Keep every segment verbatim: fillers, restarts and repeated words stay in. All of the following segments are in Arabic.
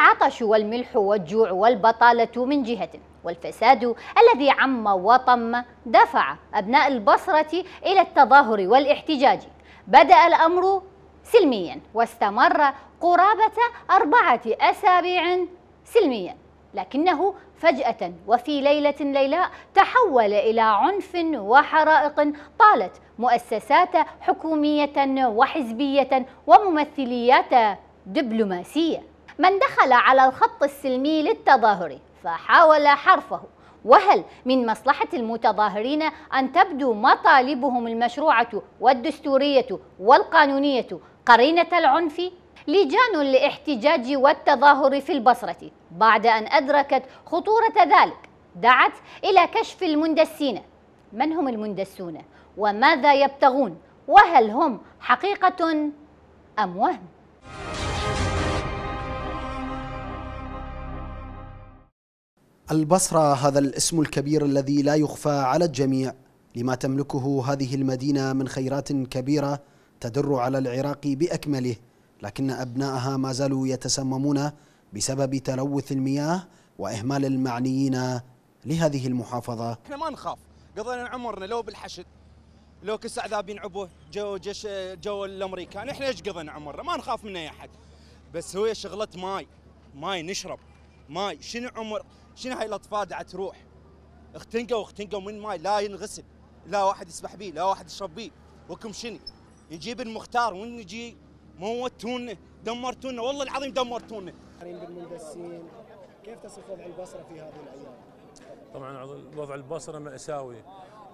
العطش والملح والجوع والبطالة من جهة، والفساد الذي عم وطم دفع أبناء البصرة إلى التظاهر والاحتجاج. بدأ الأمر سلميا واستمر قرابة أربعة أسابيع سلميا، لكنه فجأة وفي ليلة ليلاء تحول إلى عنف وحرائق طالت مؤسسات حكومية وحزبية وممثليات دبلوماسية. من دخل على الخط السلمي للتظاهر فحاول حرفه، وهل من مصلحة المتظاهرين أن تبدو مطالبهم المشروعة والدستورية والقانونية قرينة العنف؟ لجان للاحتجاج والتظاهر في البصرة بعد أن أدركت خطورة ذلك دعت إلى كشف المندسين. من هم المندسون؟ وماذا يبتغون؟ وهل هم حقيقة أم وهم؟ البصرة، هذا الاسم الكبير الذي لا يخفى على الجميع، لما تملكه هذه المدينة من خيرات كبيرة تدر على العراق بأكمله، لكن أبنائها ما زالوا يتسممون بسبب تلوث المياه وإهمال المعنيين لهذه المحافظة. احنا ما نخاف، قضينا عمرنا لو بالحشد لو كس عذابين عبوه جو جيش جو الأمريكان، احنا ايش قضينا عمرنا؟ ما نخاف منه يا أحد، بس هو شغلة ماي ماي نشرب ماي. شنو عمر شنو هاي الأطفال دعت تروح اختنقوا اختنقوا من ماي لا ينغسل، لا واحد يسبح بيه لا واحد يشرب بيه. وكم شني يجيب المختار ونجي موتونا دمرتونا، والله العظيم دمرتونا. بالمندسين كيف تصف وضع البصره في هذه الايام؟ طبعا وضع البصره مأساوي،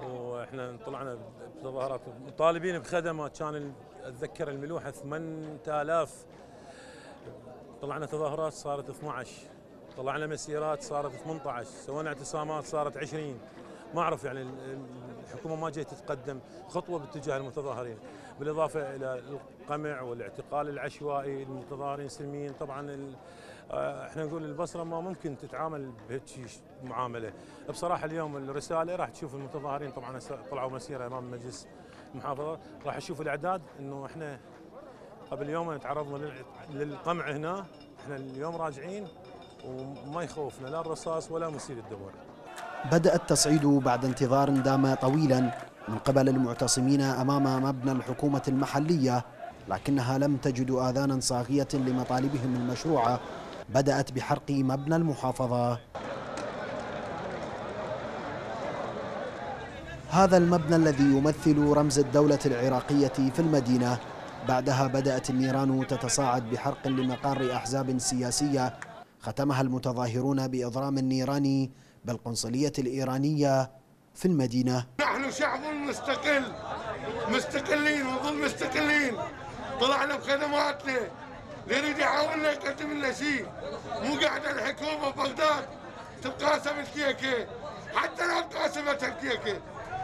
واحنا طلعنا بتظاهرات مطالبين بخدمات. كان اتذكر الملوحه ثمانية آلاف، طلعنا تظاهرات صارت اثني عشر، طلعنا مسيرات صارت ثمانية عشر، سوينا اعتصامات صارت عشرين. ما اعرف يعني الحكومه ما جايه تتقدم خطوه باتجاه المتظاهرين، بالاضافه الى القمع والاعتقال العشوائي المتظاهرين سلميين. طبعا احنا نقول البصره ما ممكن تتعامل بهيك معامله. بصراحه اليوم الرساله راح تشوف المتظاهرين طبعا طلعوا مسيره امام مجلس المحافظه، راح تشوف الاعداد انه احنا قبل يومين تعرضنا للقمع هنا، احنا اليوم راجعين وما يخوفنا لا الرصاص ولا مسيل الدموع. بدأ التصعيد بعد انتظار دام طويلا من قبل المعتصمين أمام مبنى الحكومة المحلية، لكنها لم تجد آذانا صاغية لمطالبهم المشروعة. بدأت بحرق مبنى المحافظة. هذا المبنى الذي يمثل رمز الدولة العراقية في المدينة. بعدها بدأت النيران تتصاعد بحرق لمقر أحزاب سياسية، ختمها المتظاهرون بإضرام النيران بالقنصلية الإيرانية في المدينة. نحن شعب مستقل، مستقلين ونظل مستقلين، طلعنا بخدماتنا، لا يريد يحاولنا يقدم لنا شيء، مو قاعدة الحكومة ببغداد تقاسم الكيكة، حتى لو تقاسمت الكيكة،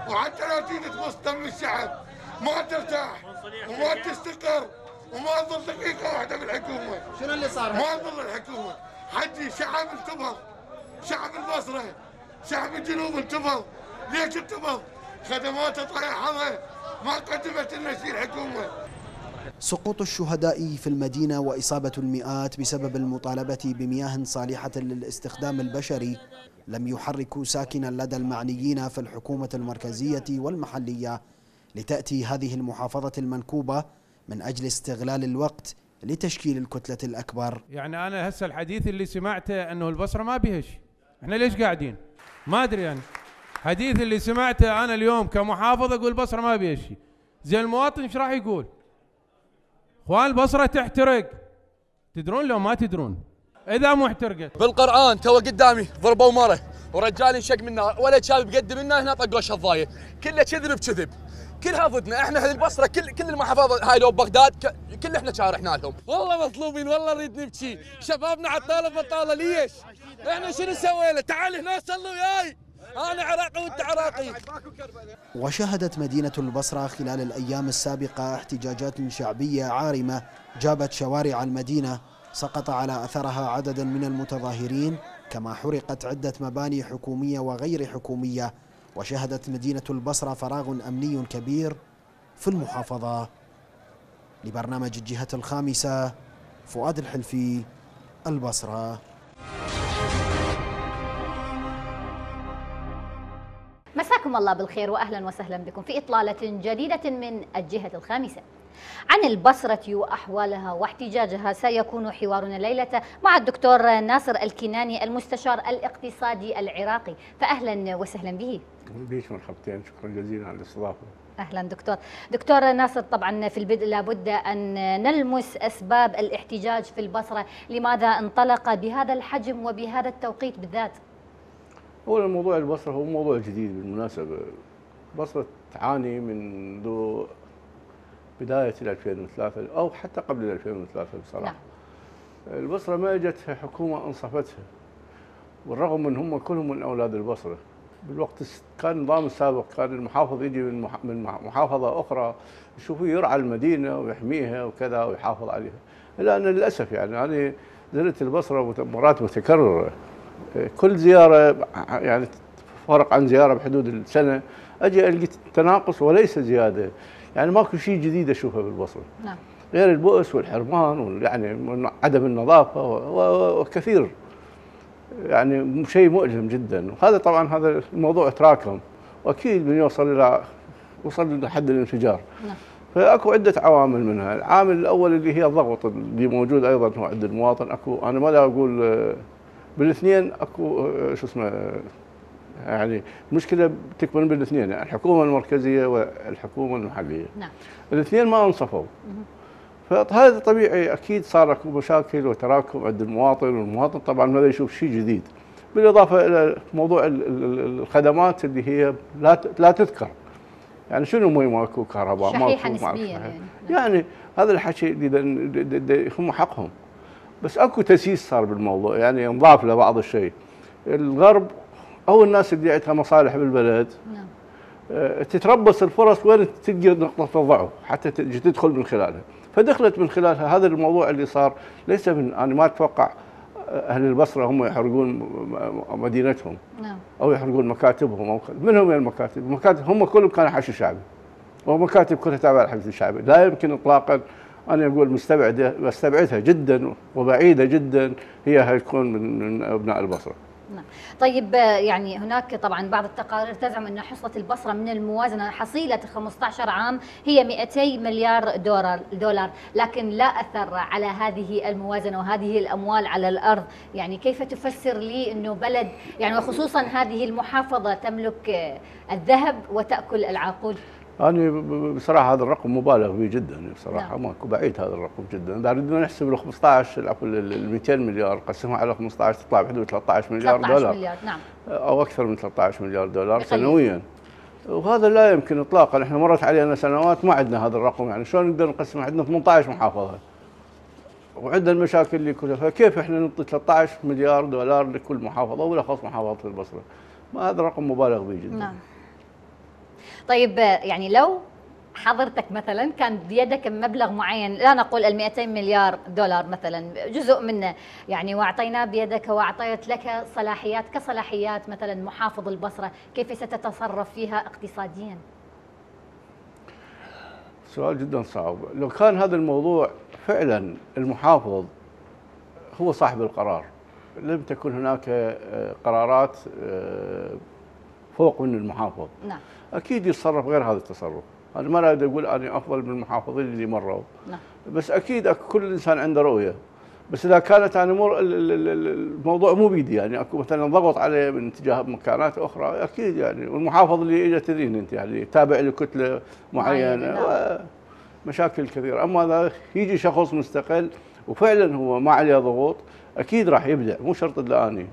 وحتى لو تيجي تمص دم الشعب ما ترتاح وما تستقر وما تظل دقيقة واحدة بالحكومة. شنو اللي صار؟ ما تظل الحكومة، حجي شعب انتبه، شعب البصرة شعب الجنوب انتفض. ليش انتفض؟ خدماته طيحها ما قدمت لنا شيء الحكومة. سقوط الشهداء في المدينة وإصابة المئات بسبب المطالبة بمياه صالحة للاستخدام البشري لم يحرك ساكنا لدى المعنيين في الحكومة المركزية والمحلية لتأتي هذه المحافظة المنكوبة من أجل استغلال الوقت لتشكيل الكتلة الأكبر. يعني أنا هسه الحديث اللي سمعته أنه البصرة ما بيهش، احنا ليش قاعدين؟ ما ادري انا. حديث اللي سمعته انا اليوم كمحافظ اقول البصره ما بيها شيء. زين المواطن ايش راح يقول؟ اخوان البصره تحترق. تدرون لو ما تدرون اذا مو احترقت. بالقران تو قدامي ضربوا مره ورجال انشق منها، ولد شاب بقد منا هنا طقوا شظايه، كله كذب بكذب. كلها ضدنا احنا البصره، كل كل المحافظه هاي لو بغداد كل احنا شارحنا لهم. والله مظلومين، والله نريد نبكي، شبابنا عطاله بطاله ليش؟ احنا شنو سوينا؟ تعال هنا صلوا وياي، انا عراقي وانت عراقي. وشهدت مدينه البصره خلال الايام السابقه احتجاجات شعبيه عارمه جابت شوارع المدينه، سقط على اثرها عدد من المتظاهرين، كما حرقت عده مباني حكوميه وغير حكوميه. وشهدت مدينة البصرة فراغ أمني كبير في المحافظة. لبرنامج الجهة الخامسة، فؤاد الحلفي، البصرة. مساكم الله بالخير وأهلا وسهلا بكم في إطلالة جديدة من الجهة الخامسة. عن البصرة وأحوالها واحتجاجها سيكون حوارنا الليلة مع الدكتور ناصر الكناني المستشار الاقتصادي العراقي، فأهلا وسهلا به. بيك مرحبتين، شكرا جزيلا على الاستضافة. أهلا دكتور. دكتور ناصر، طبعا في البدء لابد أن نلمس أسباب الاحتجاج في البصرة، لماذا انطلق بهذا الحجم وبهذا التوقيت بالذات؟ أولا موضوع البصرة هو موضوع جديد بالمناسبة. البصرة تعاني منذ بداية ألفين وثلاثة أو حتى قبل ألفين وثلاثة بصراحة. نعم. البصرة ما جتها حكومة أنصفتها، والرغم من هم كلهم من أولاد البصرة. بالوقت كان النظام السابق كان المحافظ يجي من من محافظة أخرى يشوفه يرعى المدينة ويحميها وكذا ويحافظ عليها، إلا أن للأسف يعني أنا زرت البصرة مرات متكررة، كل زيارة يعني فرق عن زيارة بحدود السنة أجي ألقي تناقص وليس زيادة، يعني ماكو شيء جديد أشوفه بالبصرة. نعم. غير البؤس والحرمان ويعني عدم النظافة وكثير، يعني شيء مؤلم جدا، وهذا طبعا هذا الموضوع تراكم واكيد من يوصل الى وصل لحد الانفجار. نعم. فاكو عده عوامل منها، العامل الاول اللي هي الضغط اللي موجود ايضا هو عند المواطن، اكو انا ما لا اقول بالاثنين اكو شو اسمه يعني المشكله تكمن بالاثنين، يعني الحكومه المركزيه والحكومه المحليه. نعم. الاثنين ما انصفوا. نعم. فهذا طبيعي اكيد صار اكو مشاكل وتراكم عند المواطن، والمواطن طبعا ما يشوف شيء جديد، بالاضافه الى موضوع الخدمات اللي هي لا لا تذكر. يعني شنو مي ماكو، كهرباء شحيحة ماكو، نسبيا يعني. يعني هذا الحكي اللي هم حقهم، بس اكو تسييس صار بالموضوع، يعني انضاف له بعض الشيء. الغرب او الناس اللي عندها مصالح بالبلد نعم تتربص الفرص وين تلقى نقطه الضعف حتى تدخل من خلالها، فدخلت من خلالها. هذا الموضوع اللي صار ليس من انا يعني ما اتوقع اهل البصره هم يحرقون مدينتهم نعم او يحرقون مكاتبهم او منهم من المكاتب، المكاتب هم كلهم كانوا حشد شعبي، ومكاتب كلها تابعه للحشد الشعبي، لا يمكن اطلاقا انا اقول مستبعده، بستبعدها جدا وبعيده جدا هي حتكون من ابناء البصره. نعم. طيب يعني هناك طبعا بعض التقارير تزعم ان حصه البصره من الموازنه حصيله خمسة عشر عام هي مئتي مليار دولار، لكن لا اثر على هذه الموازنه وهذه الاموال على الارض، يعني كيف تفسر لي انه بلد يعني وخصوصا هذه المحافظه تملك الذهب وتاكل العقول؟ انا بصراحه هذا الرقم مبالغ فيه جدا بصراحه. نعم. ماكو بعيد هذا الرقم جدا، اذا بدنا نحسب ال خمسة عشر عفوا ال مئتي مليار قسمها على خمسة عشر تطلع بحدود ثلاثة عشر مليار دولار مليار. نعم. او اكثر من ثلاثة عشر مليار دولار بقليل. سنويا، وهذا لا يمكن اطلاقا، احنا مرت علينا سنوات ما عندنا هذا الرقم، يعني شلون نقدر نقسم؟ عندنا ثمانية عشر محافظه وعندنا المشاكل اللي كلها، فكيف احنا نعطي ثلاثة عشر مليار دولار لكل محافظه وبالاخص محافظه البصره؟ ما هذا الرقم مبالغ فيه جدا. نعم. طيب يعني لو حضرتك مثلا كان بيدك مبلغ معين، لا نقول ال مئتي مليار دولار مثلا جزء منه يعني، واعطيناه بيدك واعطيت لك صلاحيات كصلاحيات مثلا محافظ البصره، كيف ستتصرف فيها اقتصاديا؟ سؤال جدا صعب. لو كان هذا الموضوع فعلا المحافظ هو صاحب القرار، لم تكن هناك قرارات فوق من المحافظ. نعم. اكيد يتصرف غير هذا التصرف، انا ما اريد اقول اني افضل من المحافظين اللي مروا. نعم. بس اكيد أكو كل انسان عنده رؤيه، بس اذا كانت انا مر... الموضوع مو بيدي، يعني اكو مثلا ضغط عليه من تجاه مكانات اخرى اكيد يعني، والمحافظ اللي اجى تدرين انت يعني تابع لكتله معينه ومشاكل كثيره، اما اذا يجي شخص مستقل وفعلا هو ما عليه ضغوط اكيد راح يبدع، مو شرط الا اني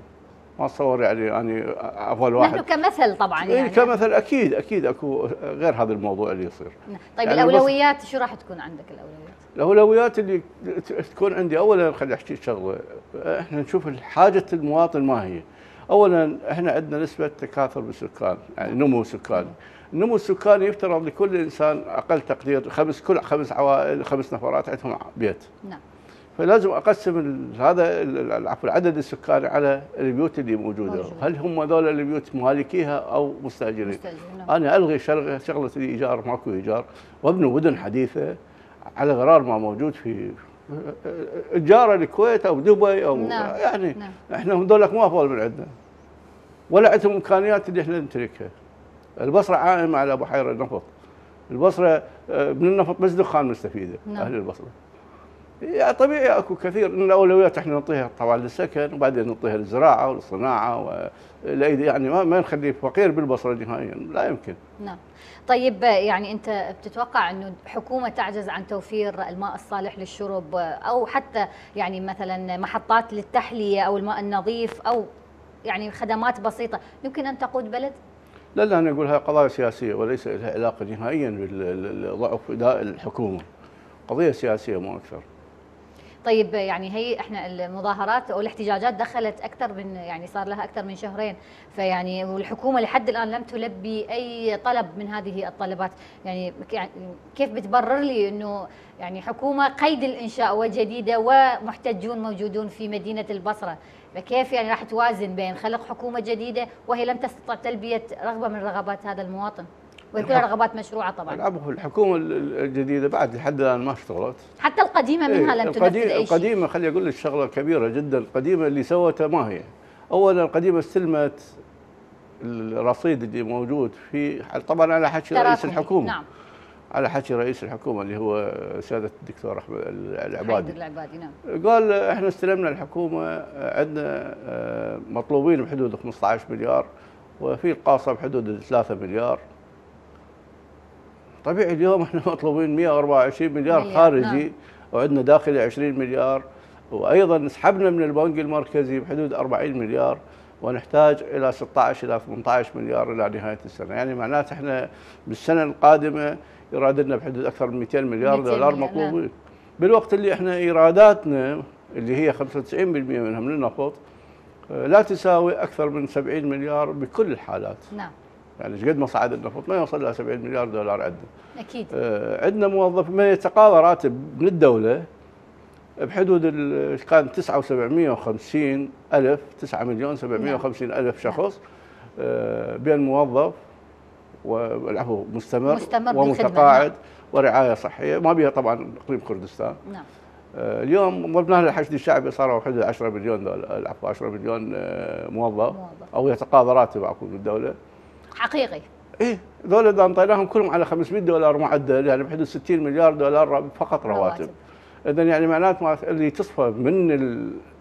ما اتصور يعني اني افضل واحد. نحن كمثل طبعا يعني كمثل اكيد اكيد اكو غير هذا الموضوع اللي يصير. طيب يعني الاولويات شو راح تكون عندك؟ الاولويات الاولويات اللي تكون عندي اولا، خليني احكي شغله، احنا نشوف حاجه المواطن ما هي. اولا احنا عندنا نسبه تكاثر بالسكان، يعني نمو سكاني. النمو السكاني يفترض لكل انسان اقل تقدير خمس كل خمس عوائل خمس نفرات عندهم بيت. نعم. فلازم اقسم هذا العفو العدد السكاني على البيوت اللي موجوده، هل هم هذول البيوت مالكيها او مستاجرين؟ انا الغي شغله الايجار، ماكو ايجار، وابني مدن حديثه على غرار ما موجود في جاره الكويت او دبي او نعم. يعني نعم. احنا هذولك مو افضل من عندنا ولا عندهم امكانيات اللي احنا نمتلكها. البصره عائمه على بحيره النفط، البصره من النفط بس دخان مستفيده نعم. اهل البصره. يعني طبيعي اكو كثير من الاولويات احنا نعطيها طبعا للسكن وبعدين نعطيها للزراعه والصناعه والايدي، يعني ما نخلي فقير بالبصره نهائيا لا يمكن. نعم. طيب يعني انت بتتوقع انه الحكومه تعجز عن توفير الماء الصالح للشرب او حتى يعني مثلا محطات للتحليه او الماء النظيف او يعني خدمات بسيطه يمكن ان تقود بلد؟ لا لا انا اقول هاي قضايا سياسيه وليس لها علاقه نهائيا بالضعف اداء الحكومه. قضيه سياسيه مو اكثر. طيب يعني هي احنا المظاهرات او الاحتجاجات دخلت اكثر من يعني صار لها اكثر من شهرين، فيعني والحكومه لحد الان لم تلبي اي طلب من هذه الطلبات، يعني كيف بتبرر لي انه يعني حكومه قيد الانشاء وجديده ومحتجون موجودون في مدينه البصره، فكيف يعني راح توازن بين خلق حكومه جديده وهي لم تستطع تلبيه رغبه من رغبات هذا المواطن؟ وكلها رغبات مشروعه طبعا. الحكومه الجديده بعد لحد الان ما اشتغلت. حتى القديمه منها إيه لم تنفذ اي شيء. القديمه خلي اقول لك شغله كبيره جدا، القديمه اللي سوتها ما هي؟ اولا القديمه استلمت الرصيد اللي موجود في طبعا على حكي رئيس الحكومه. نعم. على حكي رئيس الحكومه اللي هو سياده الدكتور احمد العبادي. العبادي نعم. قال احنا استلمنا الحكومه عندنا مطلوبين بحدود خمسة عشر مليار وفي القاصه بحدود ثلاثة مليار. طبيعي اليوم احنا مطلوبين مئة وأربعة وعشرين مليار خارجي نعم. وعندنا داخلي عشرين مليار وايضا سحبنا من البنك المركزي بحدود أربعين مليار ونحتاج الى ستة عشر إلى ثمانية عشر مليار الى نهايه السنه، يعني معناته احنا بالسنه القادمه ايرادنا بحدود اكثر من مئتين مليار دولار مطلوبين نعم. بالوقت اللي احنا ايراداتنا اللي هي خمسة وتسعين بالمئة منها من النفط لا تساوي اكثر من سبعين مليار بكل الحالات. نعم. يعني قد ما صعد النفط ما يوصل إلى سبعين مليار دولار عندنا. أكيد. آه عندنا موظف ما يتقاضى راتب من الدولة بحدود كان تسعة آلاف وسبعمئة وخمسين ألف تسعة مليون سبعمئة وخمسين ألف شخص آه بين موظف والعفو مستمر, مستمر ومتقاعد ورعاية صحية ما بيها طبعا إقليم كردستان. نعم. آه اليوم ضربناها للحشد الشعبي صاروا حدود عشرة مليون دولار عفوا عشرة مليون آه موظف, موظف أو يتقاضى راتب أكو من الدولة. حقيقي. ايه ذول اذا انطيناهم كلهم على خمسمئة دولار معدل يعني بحدود ستين مليار دولار فقط رواتب. اذا يعني معناته اللي تصفى من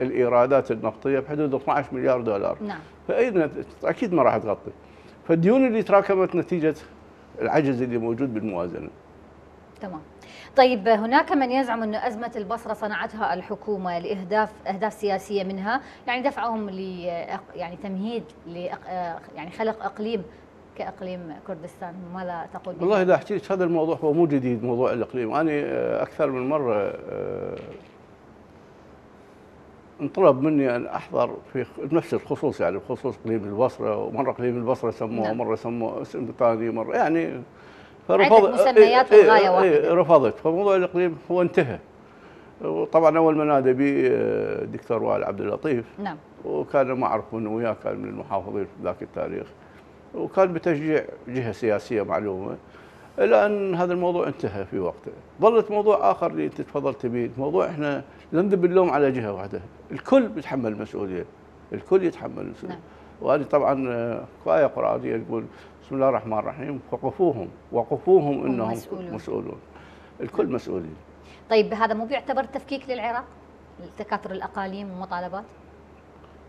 الايرادات النفطيه بحدود اثني عشر مليار دولار. نعم. فاذا اكيد ما راح تغطي. فالديون اللي تراكمت نتيجه العجز اللي موجود بالموازنه. تمام. طيب هناك من يزعم أن أزمة البصرة صنعتها الحكومة لإهداف أهداف سياسية منها، يعني دفعهم ل يعني تمهيد ل يعني خلق إقليم كإقليم كردستان، ماذا تقول؟ والله إذا أحكي لك هذا الموضوع هو مو جديد موضوع الإقليم، أنا أكثر من مرة انطلب مني أن أحضر في نفس الخصوص يعني بخصوص إقليم البصرة، ومرة إقليم البصرة سموه ومرة سموه اسم ثاني مرة يعني فرفضت مسميات الغاية واحدة رفضت. فموضوع الاقليم هو انتهى، وطبعا اول ما نادى بي الدكتور وائل عبد اللطيف نعم وكان ما اعرف منه وياه كان من المحافظين في ذاك التاريخ وكان بتشجيع جهه سياسيه معلومه، الا ان هذا الموضوع انتهى في وقته. ظلت موضوع اخر اللي انت تفضلت به، موضوع احنا نندب اللوم على جهه واحده، الكل بيتحمل المسؤوليه، الكل يتحمل المسؤوليه نعم. وهذه طبعا آية قرآنية تقول بسم الله الرحمن الرحيم فقفوهم وقفوهم انهم مسؤولون. مسؤولون الكل مسؤولين. طيب هذا مو بيعتبر تفكيك للعراق؟ تكاثر الاقاليم والمطالبات؟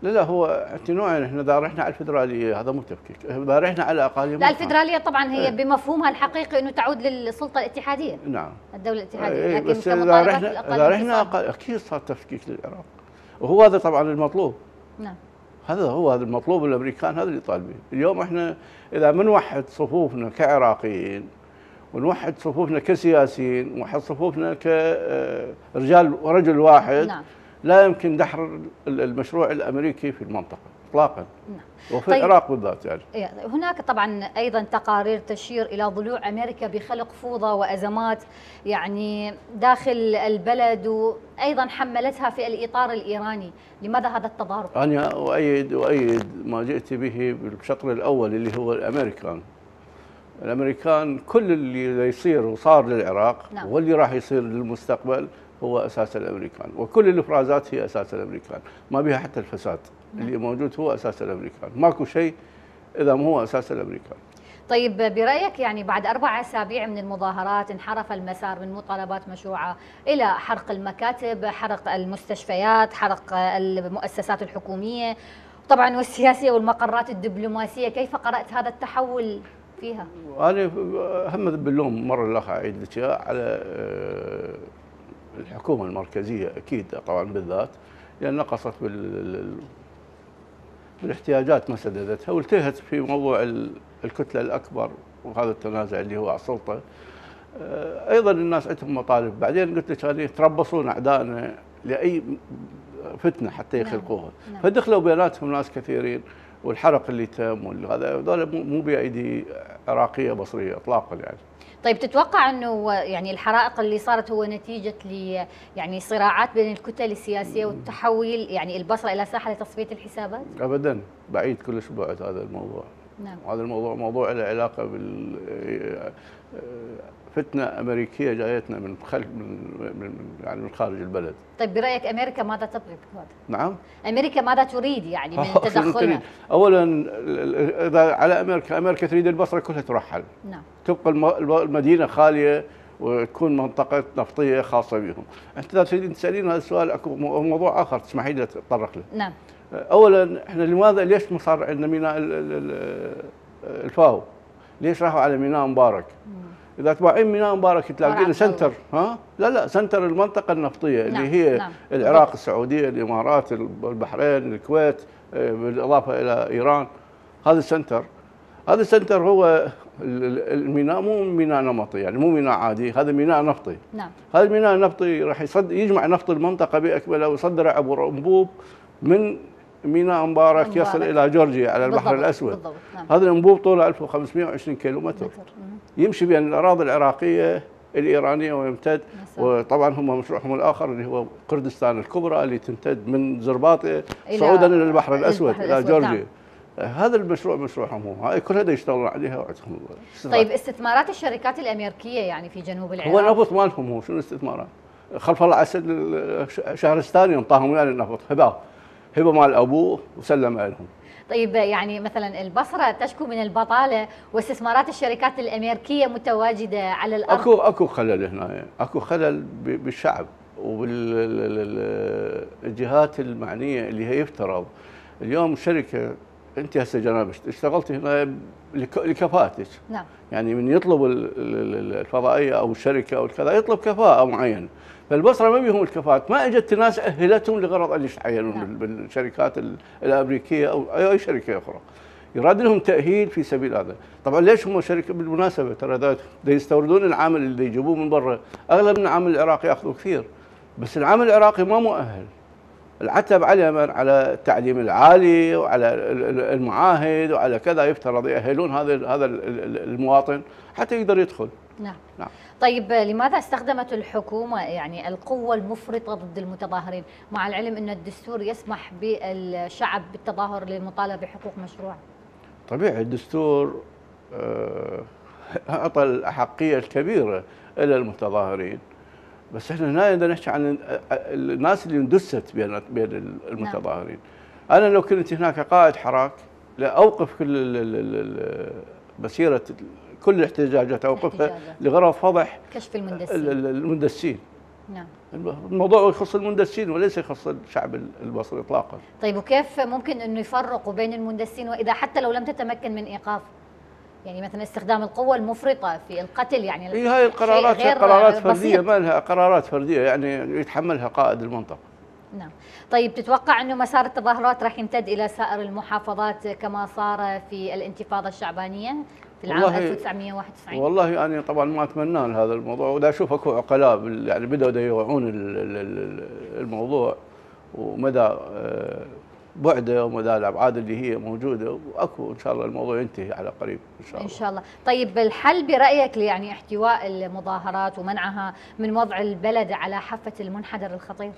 لا لا هو اعتناعنا احنا اذا رحنا على الفدراليه هذا مو تفكيك، اذا رحنا على اقاليم لا الفدراليه طبعا هي بمفهومها الحقيقي انه تعود للسلطه الاتحاديه نعم الدوله الاتحاديه ايه لكن كمطالبات الاقاليم اذا رحنا اكيد صار تفكيك للعراق وهو هذا طبعا المطلوب نعم هذا هو هذا المطلوب الامريكان هذا اللي طالبين. اليوم احنا اذا ما نوحد صفوفنا كعراقيين ونوحد صفوفنا كسياسيين ونوحد صفوفنا كرجال رجل واحد نعم. لا يمكن دحر المشروع الامريكي في المنطقه اطلاقا نعم. وفي طيب. العراق بالذات يعني. هناك طبعا ايضا تقارير تشير الى ضلوع امريكا بخلق فوضى وازمات يعني داخل البلد وايضا حملتها في الاطار الايراني، لماذا هذا التضارب؟ انا اؤيد اؤيد ما جئت به بالشطر الاول اللي هو الامريكان. الامريكان كل اللي يصير وصار للعراق نعم. واللي راح يصير للمستقبل هو اساس الامريكان، وكل الافرازات هي اساس الامريكان، ما بها حتى الفساد اللي موجود هو اساس الامريكان، ماكو شيء اذا ما هو اساس الامريكان. طيب برايك يعني بعد اربع اسابيع من المظاهرات انحرف المسار من مطالبات مشروعه الى حرق المكاتب، حرق المستشفيات، حرق المؤسسات الحكوميه طبعا والسياسيه والمقرات الدبلوماسيه، كيف قرات هذا التحول فيها؟ انا هم باللوم مره اخرى اعيد لك على الحكومه المركزيه اكيد طبعا بالذات، لان نقصت بال بالاحتياجات ما سددتها والتهت في موضوع الكتله الاكبر وهذا التنازع اللي هو على السلطه. ايضا الناس عندهم مطالب، بعدين قلت لك هذه يتربصون اعدائنا لاي فتنه حتى يخلقوها، نعم. فدخلوا بيناتهم ناس كثيرين، والحرق اللي تم وهذا هذول مو بايدي عراقيه بصريه اطلاقا يعني. طيب تتوقع انه يعني الحرائق اللي صارت هو نتيجه ل يعني صراعات بين الكتل السياسيه والتحويل يعني البصره الى ساحه لتصفيه الحسابات؟ ابدا، بعيد كلش بعد هذا الموضوع. نعم. هذا الموضوع موضوع له علاقه بال فتنه امريكيه جايتنا من خلف من يعني من خارج البلد. طيب برايك امريكا ماذا تطلب هذا؟ نعم؟ امريكا ماذا تريد يعني من تدخلها؟ اولا اذا على امريكا، امريكا تريد البصره كلها ترحل. نعم. تبقى المدينه خاليه وتكون منطقه نفطيه خاصه بهم. انت اذا تريدين تسالين هذا السؤال اكو موضوع اخر تسمحي لي اتطرق له. نعم. اولا احنا لماذا ليش ما صار عندنا ميناء الفاو؟ ليش راحوا على ميناء مبارك؟ اذا تباعين ميناء مبارك تلاقين سنتر، ها؟ لا لا سنتر المنطقه النفطيه اللي هي نعم. العراق، السعوديه، الامارات، البحرين، الكويت، بالاضافه الى ايران. هذا السنتر، هذا السنتر هو الميناء، مو ميناء نمطي يعني مو ميناء عادي، هذا ميناء نفطي. نعم. هذا الميناء النفطي راح يجمع نفط المنطقه باكملها ويصدره عبر انبوب من ميناء مبارك, مبارك يصل إلى جورجيا على البحر الأسود. بالضبط. نعم. هذا الأنبوب طوله ألف وخمسمئة وعشرين كيلو متر، يمشي بين الأراضي العراقية الإيرانية ويمتد مسأل. وطبعا هم مشروعهم الآخر اللي هو كردستان الكبرى اللي تمتد من زرباطة صعودا إلى البحر الأسود إلى جورجيا. نعم. هذا المشروع مشروعهم هم، هاي كل هذا يشتغلون عليها وعندهم. طيب استثمارات الشركات الأمريكية يعني في جنوب العراق، هو نفط مالهم هو شنو الاستثمارات؟ خلف الله عسل شهرستاني انطاهم يعني النفط هباه هبه مال ابوه وسلم لهم. طيب يعني مثلا البصره تشكو من البطاله واستثمارات الشركات الامريكيه متواجده على الارض. اكو اكو خلل هنا، اكو خلل بالشعب وبالجهات المعنيه اللي هي يفترض اليوم شركه انت هسه جناب اشتغلتي هنا لكفاءتك. نعم. يعني من يطلب الفضائيه او الشركه او الكذا يطلب كفاءه معينه، فالبصره ما بيهم الكفاءات، ما اجت ناس اهلتهم لغرض ان يتعينون. نعم. بالشركات الامريكيه او اي شركه اخرى. يراد لهم تاهيل في سبيل هذا، طبعا ليش هم شركه بالمناسبه ترى يستوردون العامل اللي يجيبوه من برا، اغلب من العامل العراقي ياخذوا كثير، بس العامل العراقي ما مؤهل. العتب على من؟ على التعليم العالي وعلى المعاهد وعلى كذا، يفترض يأهلون هذا هذا المواطن حتى يقدر يدخل. نعم. نعم. طيب لماذا استخدمت الحكومة يعني القوة المفرطة ضد المتظاهرين، مع العلم أن الدستور يسمح بالشعب بالتظاهر للمطالبة بحقوق مشروعة؟ طبيعي الدستور أعطى الأحقية الكبيرة إلى المتظاهرين، بس احنا هنا بدنا نحكي عن الناس اللي اندست بين بين المتظاهرين. نعم. انا لو كنت هناك قائد حراك لاوقف كل مسيره كل الاحتجاجات اوقفها لغرض فضح كشف المندسين. المندسين. نعم. الموضوع يخص المندسين وليس يخص الشعب البصري اطلاقا. طيب وكيف ممكن انه يفرقوا بين المندسين واذا حتى لو لم تتمكن من ايقافه؟ يعني مثلا استخدام القوة المفرطة في القتل يعني إيه هاي القرارات غير قرارات فردية ما لها، قرارات فردية يعني يتحملها قائد المنطقة. نعم. طيب تتوقع انه مسار التظاهرات راح يمتد الى سائر المحافظات كما صار في الانتفاضة الشعبانية في العام ألف وتسعمئة وواحد وتسعين؟ والله انا يعني طبعا ما اتمنى هذا الموضوع، ودا اشوف اكو عقلاء يعني بدأوا يوعون الموضوع ومدى بعده ومدى الابعاد اللي هي موجوده، واكو ان شاء الله الموضوع ينتهي على قريب ان شاء الله. ان شاء الله. طيب الحل برايك يعني احتواء المظاهرات ومنعها من وضع البلد على حافه المنحدر الخطير؟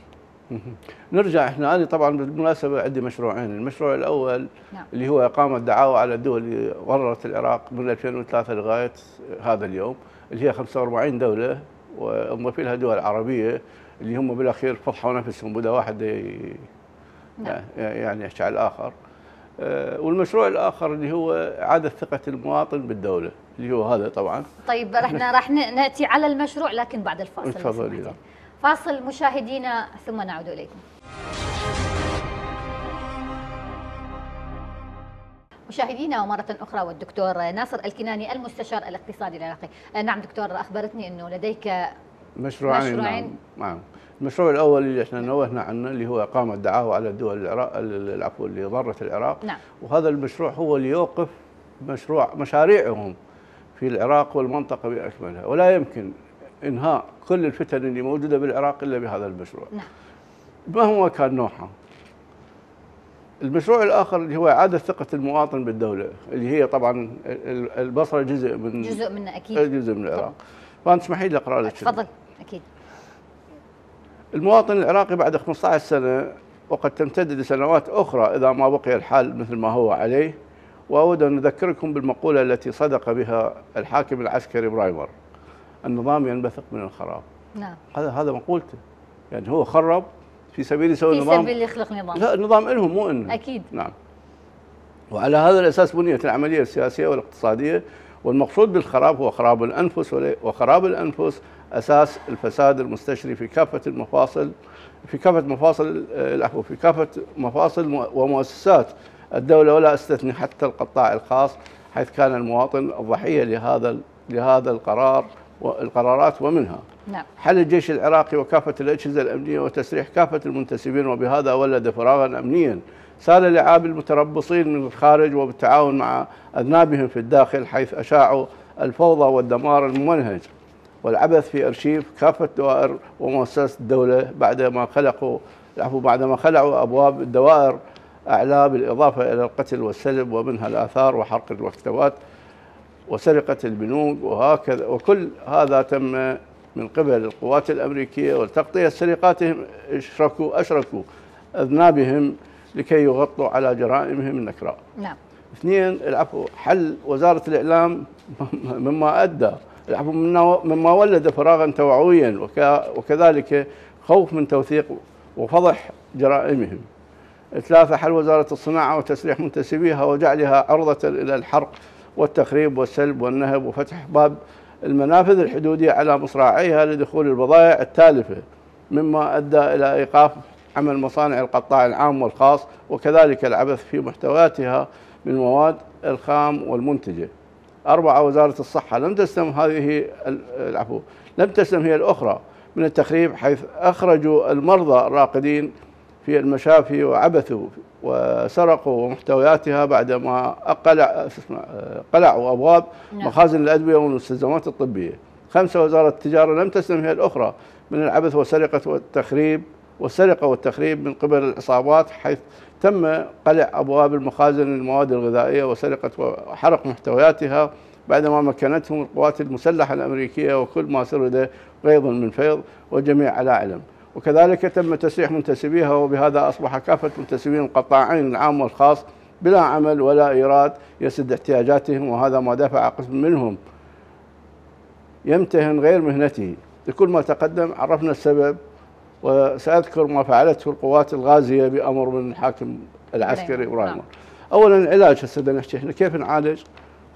نرجع احنا، انا طبعا بالمناسبه عندي مشروعين، المشروع الاول نعم. اللي هو اقامه دعاوى على الدول اللي غررت العراق من ألفين وثلاثة لغايه هذا اليوم، اللي هي خمسة وأربعين دوله ونضيف لها دول عربيه اللي هم بالاخير فضحوا نفسهم، بدا واحد يعني يحكي على الاخر. والمشروع الاخر اللي هو اعاده ثقه المواطن بالدوله، اللي هو هذا طبعا. طيب احنا راح ناتي على المشروع لكن بعد الفاصل. تفضل. فاصل مشاهدينا ثم نعود اليكم. مشاهدينا ومرة أخرى والدكتور ناصر الكناني المستشار الاقتصادي العراقي. نعم دكتور، أخبرتني أنه لديك مشروعين. مشروعين. نعم. المشروع الأول اللي احنا نوهنا عنه اللي هو إقامة دعاوى على الدول العراق العفو اللي ضرت العراق. نعم. وهذا المشروع هو اللي يوقف مشروع مشاريعهم في العراق والمنطقة بأكملها، ولا يمكن إنهاء كل الفتن اللي موجودة بالعراق إلا بهذا المشروع. نعم. ما هو كان نوعها؟ المشروع الآخر اللي هو إعادة ثقة المواطن بالدولة، اللي هي طبعا البصرة جزء من جزء منه أكيد، جزء من العراق. فأنت اسمحي لي أقرأ لك. تفضل. أكيد. المواطن العراقي بعد خمسطعش سنة، وقد تمتد لسنوات أخرى إذا ما بقي الحال مثل ما هو عليه. وأود أن أذكركم بالمقولة التي صدق بها الحاكم العسكري برايمر: النظام ينبثق من الخراب. نعم. هذا هذا مقولته، يعني هو خرب في سبيل يسوي نظام، في سبيل يخلق نظام. لا، النظام لهم مو انه. اكيد. نعم. وعلى هذا الاساس بنيت العمليه السياسيه والاقتصاديه، والمقصود بالخراب هو خراب الانفس، وخراب الانفس اساس الفساد المستشري في كافه المفاصل، في كافه مفاصل العفو في كافه مفاصل ومؤسسات الدوله، ولا استثني حتى القطاع الخاص، حيث كان المواطن الضحيه لهذا لهذا القرار والقرارات ومنها. نعم. حل الجيش العراقي وكافة الأجهزة الأمنية وتسريح كافة المنتسبين، وبهذا ولد فراغا أمنيا سال لعاب المتربصين من الخارج وبالتعاون مع أذنابهم في الداخل، حيث أشاعوا الفوضى والدمار الممنهج والعبث في أرشيف كافة دوائر ومؤسسات الدولة، بعدما خلقوا العفو بعدما خلعوا أبواب الدوائر أعلى، بالإضافة إلى القتل والسلب ومنها الآثار وحرق المكتبات وسرقة البنوك وهكذا. وكل هذا تم من قبل القوات الأمريكية والتغطية سرقاتهم، اشركوا أشركوا أذنابهم لكي يغطوا على جرائمهم النكراء. نعم. اثنين، العفو حل وزارة الإعلام مما أدى العفو مما ولد فراغا توعويا، وكذلك خوف من توثيق وفضح جرائمهم. ثلاثة، حل وزارة الصناعة وتسريح منتسبيها وجعلها عرضة إلى الحرق والتخريب والسلب والنهب، وفتح باب المنافذ الحدودية على مصراعيها لدخول البضائع التالفة، مما أدى إلى إيقاف عمل مصانع القطاع العام والخاص، وكذلك العبث في محتوياتها من مواد الخام والمنتجة. أربعة، وزارة الصحة لم تسلم هذه العفو لم تسلم هي الأخرى من التخريب، حيث أخرجوا المرضى الراقدين في المشافي وعبثوا وسرقوا محتوياتها، بعدما قلع قلعوا أبواب مخازن الأدوية والمستلزمات الطبية. خمسة، وزارة التجارة لم تسلم هي الأخرى من العبث وسرقة والتخريب والسرقة والتخريب من قبل العصابات، حيث تم قلع أبواب المخازن المواد الغذائية وسرقة وحرق محتوياتها، بعدما مكنتهم القوات المسلحة الأمريكية وكل ما سرد غيظ من فيض، والجميع على علم. وكذلك تم تسريح منتسبيها، وبهذا أصبح كافة منتسبين القطاعين العام والخاص بلا عمل ولا إيراد يسد احتياجاتهم، وهذا ما دفع قسم منهم يمتهن غير مهنته. لكل ما تقدم عرفنا السبب، وسأذكر ما فعلته القوات الغازية بأمر من الحاكم العسكري برايمر. أولا العلاج، هسه نحكي احنا كيف نعالج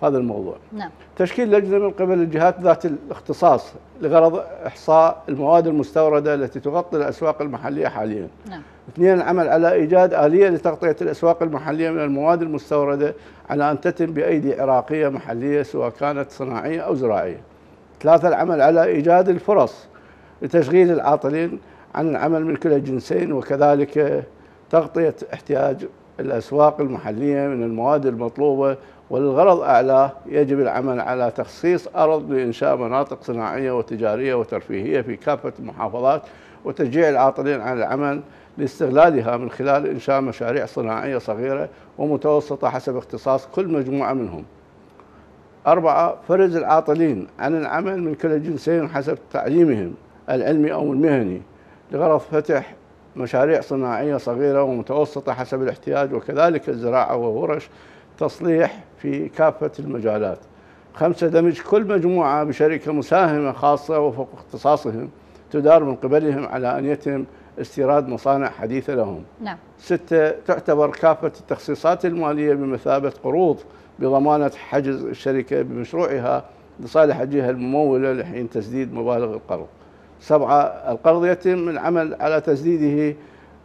هذا الموضوع. نعم. تشكيل لجنة من قبل الجهات ذات الاختصاص لغرض إحصاء المواد المستوردة التي تغطي الأسواق المحلية حاليا. نعم. اثنين، العمل على إيجاد آلية لتغطية الأسواق المحلية من المواد المستوردة، على أن تتم بأيدي عراقية محلية سواء كانت صناعية أو زراعية. ثلاثة، العمل على إيجاد الفرص لتشغيل العاطلين عن العمل من كلا الجنسين، وكذلك تغطية احتياج الأسواق المحلية من المواد المطلوبة. وللغرض أعلاه يجب العمل على تخصيص أرض لإنشاء مناطق صناعية وتجارية وترفيهية في كافة المحافظات، وتشجيع العاطلين عن العمل لاستغلالها من خلال إنشاء مشاريع صناعية صغيرة ومتوسطة حسب اختصاص كل مجموعة منهم. أربعة، فرز العاطلين عن العمل من كلا الجنسين حسب تعليمهم العلمي أو المهني، لغرض فتح مشاريع صناعية صغيرة ومتوسطة حسب الاحتياج، وكذلك الزراعة وورش تصليح في كافة المجالات. خمسة، دمج كل مجموعة بشركة مساهمة خاصة وفق اختصاصهم تدار من قبلهم على أنيتهم استيراد مصانع حديثة لهم. نعم. ستة، تعتبر كافة التخصيصات المالية بمثابة قروض بضمانة حجز الشركة بمشروعها لصالح الجهة الممولة لحين تسديد مبالغ القرض. سبعة، القرض يتم العمل على تسديده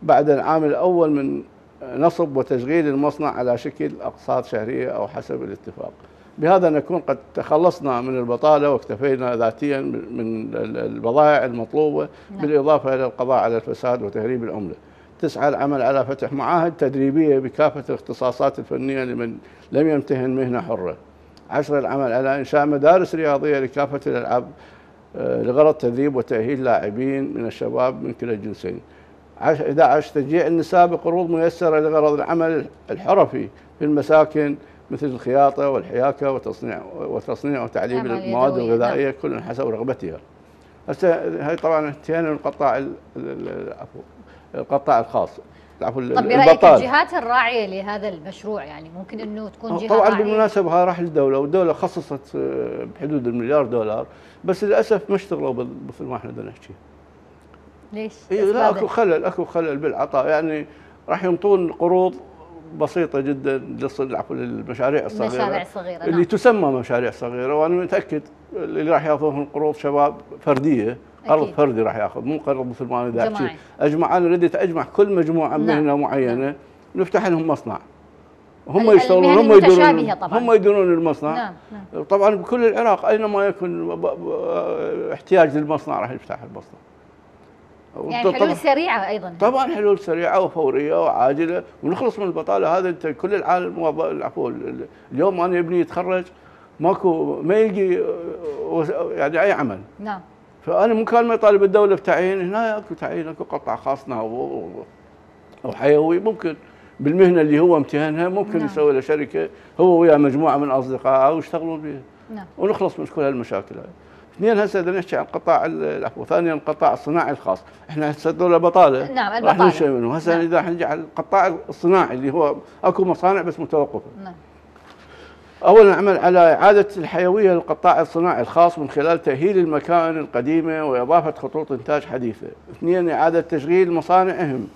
بعد العام الأول من نصب وتشغيل المصنع على شكل أقساط شهرية أو حسب الاتفاق. بهذا نكون قد تخلصنا من البطالة واكتفينا ذاتيا من البضائع المطلوبة. نعم. بالإضافة إلى القضاء على الفساد وتهريب العملة. تسعى العمل على فتح معاهد تدريبية بكافة الاختصاصات الفنية لمن لم يمتهن مهنة حرة. عشرة، العمل على إنشاء مدارس رياضية لكافة الألعاب لغرض تدريب وتأهيل لاعبين من الشباب من كلا الجنسين. إحدى عشر، تشجيع النساء بقروض ميسرة لغرض العمل الحرفي في المساكن مثل الخياطة والحياكة وتصنيع وتصنيع وتعليب المواد الغذائية. نعم. كل حسب رغبتها. هاي طبعا انتهينا من القطاع القطاع الخاص. طب برأيك الجهات الراعية لهذا المشروع يعني ممكن أنه تكون جهة طبعا راعية؟ بالمناسبة ها راح للدولة، والدولة خصصت بحدود المليار دولار، بس للأسف ما اشتغلوا مثل ما احنا بدنا نحكي. ليش؟ لا، اكو خلل، اكو خلل بالعطاء، يعني راح ينطون قروض بسيطة جدا للمشاريع الصغيرة. المشاريع الصغيرة اللي نعم. تسمى مشاريع صغيرة، وأنا متأكد اللي راح ياخذون قروض شباب فردية. قرض فردي راح ياخذ، مو قرض مثل ما انا احكي اجمع. انا رديت اجمع كل مجموعه من مهنه معينه. نعم. نفتح لهم مصنع، هم يشتغلون، هم يديرون، هم يديرون المصنع. نعم. نعم. طبعا بكل العراق اينما يكون احتياج للمصنع راح يفتح المصنع. يعني حلول سريعه ايضا، طبعا حلول سريعه وفوريه وعاجله ونخلص من البطاله. هذا انت كل العالم، عفوا اليوم انا ابني يتخرج ماكو ما يلقي يعني اي عمل. نعم. فأنا مو كان ما يطالب الدولة بتعيين، هنا أكو تعيين، أكو قطاع خاص أو حيوي ممكن بالمهنة اللي هو امتهنها ممكن. نعم. يسوي له شركة هو ويا مجموعة من أصدقائه ويشتغلون بها. نعم. ونخلص من كل هالمشاكل هاي. اثنين، هسه بدنا نحكي عن قطاع العفو، ثانيا القطاع الصناعي الخاص، احنا هسه دولة بطالة. نعم البطالة. راح ننشئ منه، هسه إذا نعم. نجي على القطاع الصناعي اللي هو أكو مصانع بس متوقفة. نعم. أولاً نعمل على إعادة الحيوية للقطاع الصناعي الخاص من خلال تأهيل المكائن القديمة وإضافة خطوط إنتاج حديثة. اثنين، إعادة تشغيل مصانعهم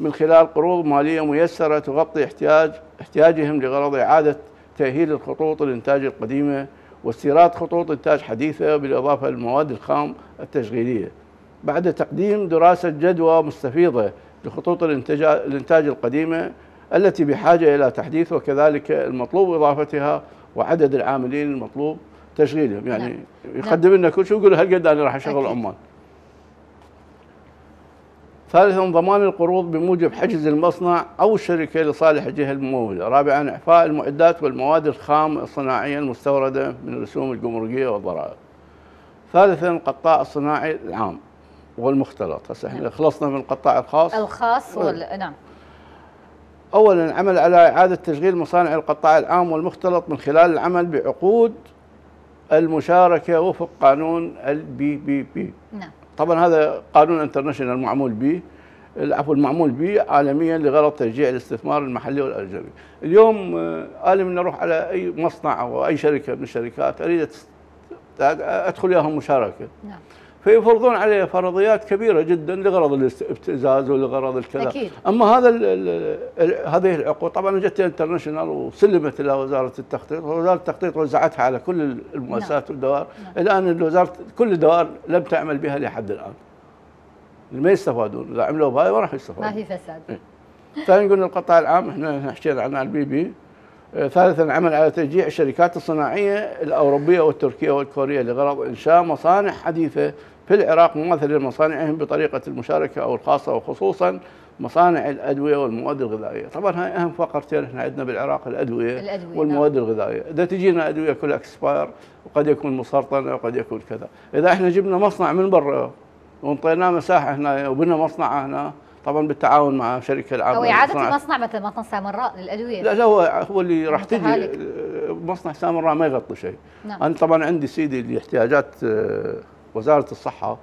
من خلال قروض مالية ميسرة تغطي احتياج احتياجهم لغرض إعادة تأهيل الخطوط الإنتاج القديمة واستيراد خطوط إنتاج حديثة بالإضافة للمواد الخام التشغيلية. بعد تقديم دراسة جدوى مستفيضة لخطوط الإنتاج القديمة التي بحاجة إلى تحديث، وكذلك المطلوب إضافتها وعدد العاملين المطلوب تشغيلهم. يعني نعم. يقدم لنا كل شيء ويقول هالقد أنا راح أشغل عمال. ثالثاً، ضمان القروض بموجب حجز المصنع أو الشركة لصالح الجهة الممولة. رابعاً، إعفاء المعدات والمواد الخام الصناعية المستوردة من الرسوم الجمركية والضرائب. ثالثاً، القطاع الصناعي العام والمختلط. هسه احنا نعم. خلصنا من القطاع الخاص الخاص وال... نعم. أولاً العمل على إعادة تشغيل مصانع القطاع العام والمختلط من خلال العمل بعقود المشاركة وفق قانون البي بي بي. نعم. طبعاً هذا قانون انترناشونال معمول به، العفو المعمول به عالمياً لغرض تشجيع الاستثمار المحلي والأجنبي. اليوم أنا من أروح على أي مصنع أو أي شركة من الشركات أريد أدخل لهم مشاركة. نعم. فيفرضون عليه فرضيات كبيرة جدا لغرض الابتزاز ولغرض الكذا. أكيد. أما هذا هذه العقود طبعا جت انترناشونال وسلمت إلى وزارة التخطيط، ووزارة التخطيط وزعتها على كل المؤسسات. نعم. والدوائر. نعم. الآن وزارة كل الدوائر لم تعمل بها لحد الآن، ما يستفادون، إذا عملوا بهاي ما راح يستفادون، ما في فساد. ثاني نقول القطاع العام احنا حكينا عنه البي بي. ثالثاً، العمل على تشجيع الشركات الصناعية الأوروبية والتركية والكورية لغرض إنشاء مصانع حديثة في العراق مماثلة لمصانعهم بطريقة المشاركة أو الخاصة، وخصوصاً مصانع الأدوية والمواد الغذائية. طبعاً هاي أهم فقرتين احنا عندنا بالعراق، الأدوية, الأدوية والمواد نعم. الغذائية. إذا تجينا أدوية كلها اكسباير وقد يكون مسرطنة وقد يكون كذا، إذا احنا جبنا مصنع من برا وانطيناه مساحة هنا وبنا مصنع هنا طبعا بالتعاون مع شركه العامه او اعاده المصنع مثل مصنع سامراء للادويه. لا لا، هو هو اللي راح تجي مصنع سامراء ما يغطي شيء. نعم. انا طبعا عندي سيدي الاحتياجات وزاره الصحه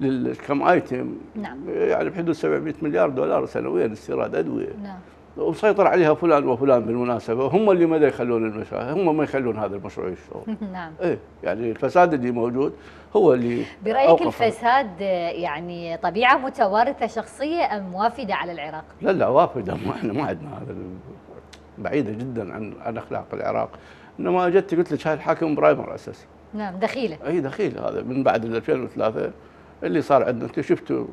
للكم ايتم. نعم. يعني بحدود سبعمئة مليار دولار سنويا استيراد ادويه. نعم. وسيطر عليها فلان وفلان بالمناسبه، هم اللي ما يخلون المشروع، هم ما يخلون هذا المشروع يشتغل. نعم. ايه يعني الفساد اللي موجود هو اللي برايك أوقفه. الفساد يعني طبيعه متوارثه شخصيه ام وافده على العراق؟ لا لا وافده، ما احنا ما عندنا هذا، بعيده جدا عن عن اخلاق العراق. انما جيت قلت لك هاي الحاكم برايمر اساسي. نعم دخيله. اي دخيل هذا من بعد ألفين وثلاثة اللي صار عندنا، انت شفتوا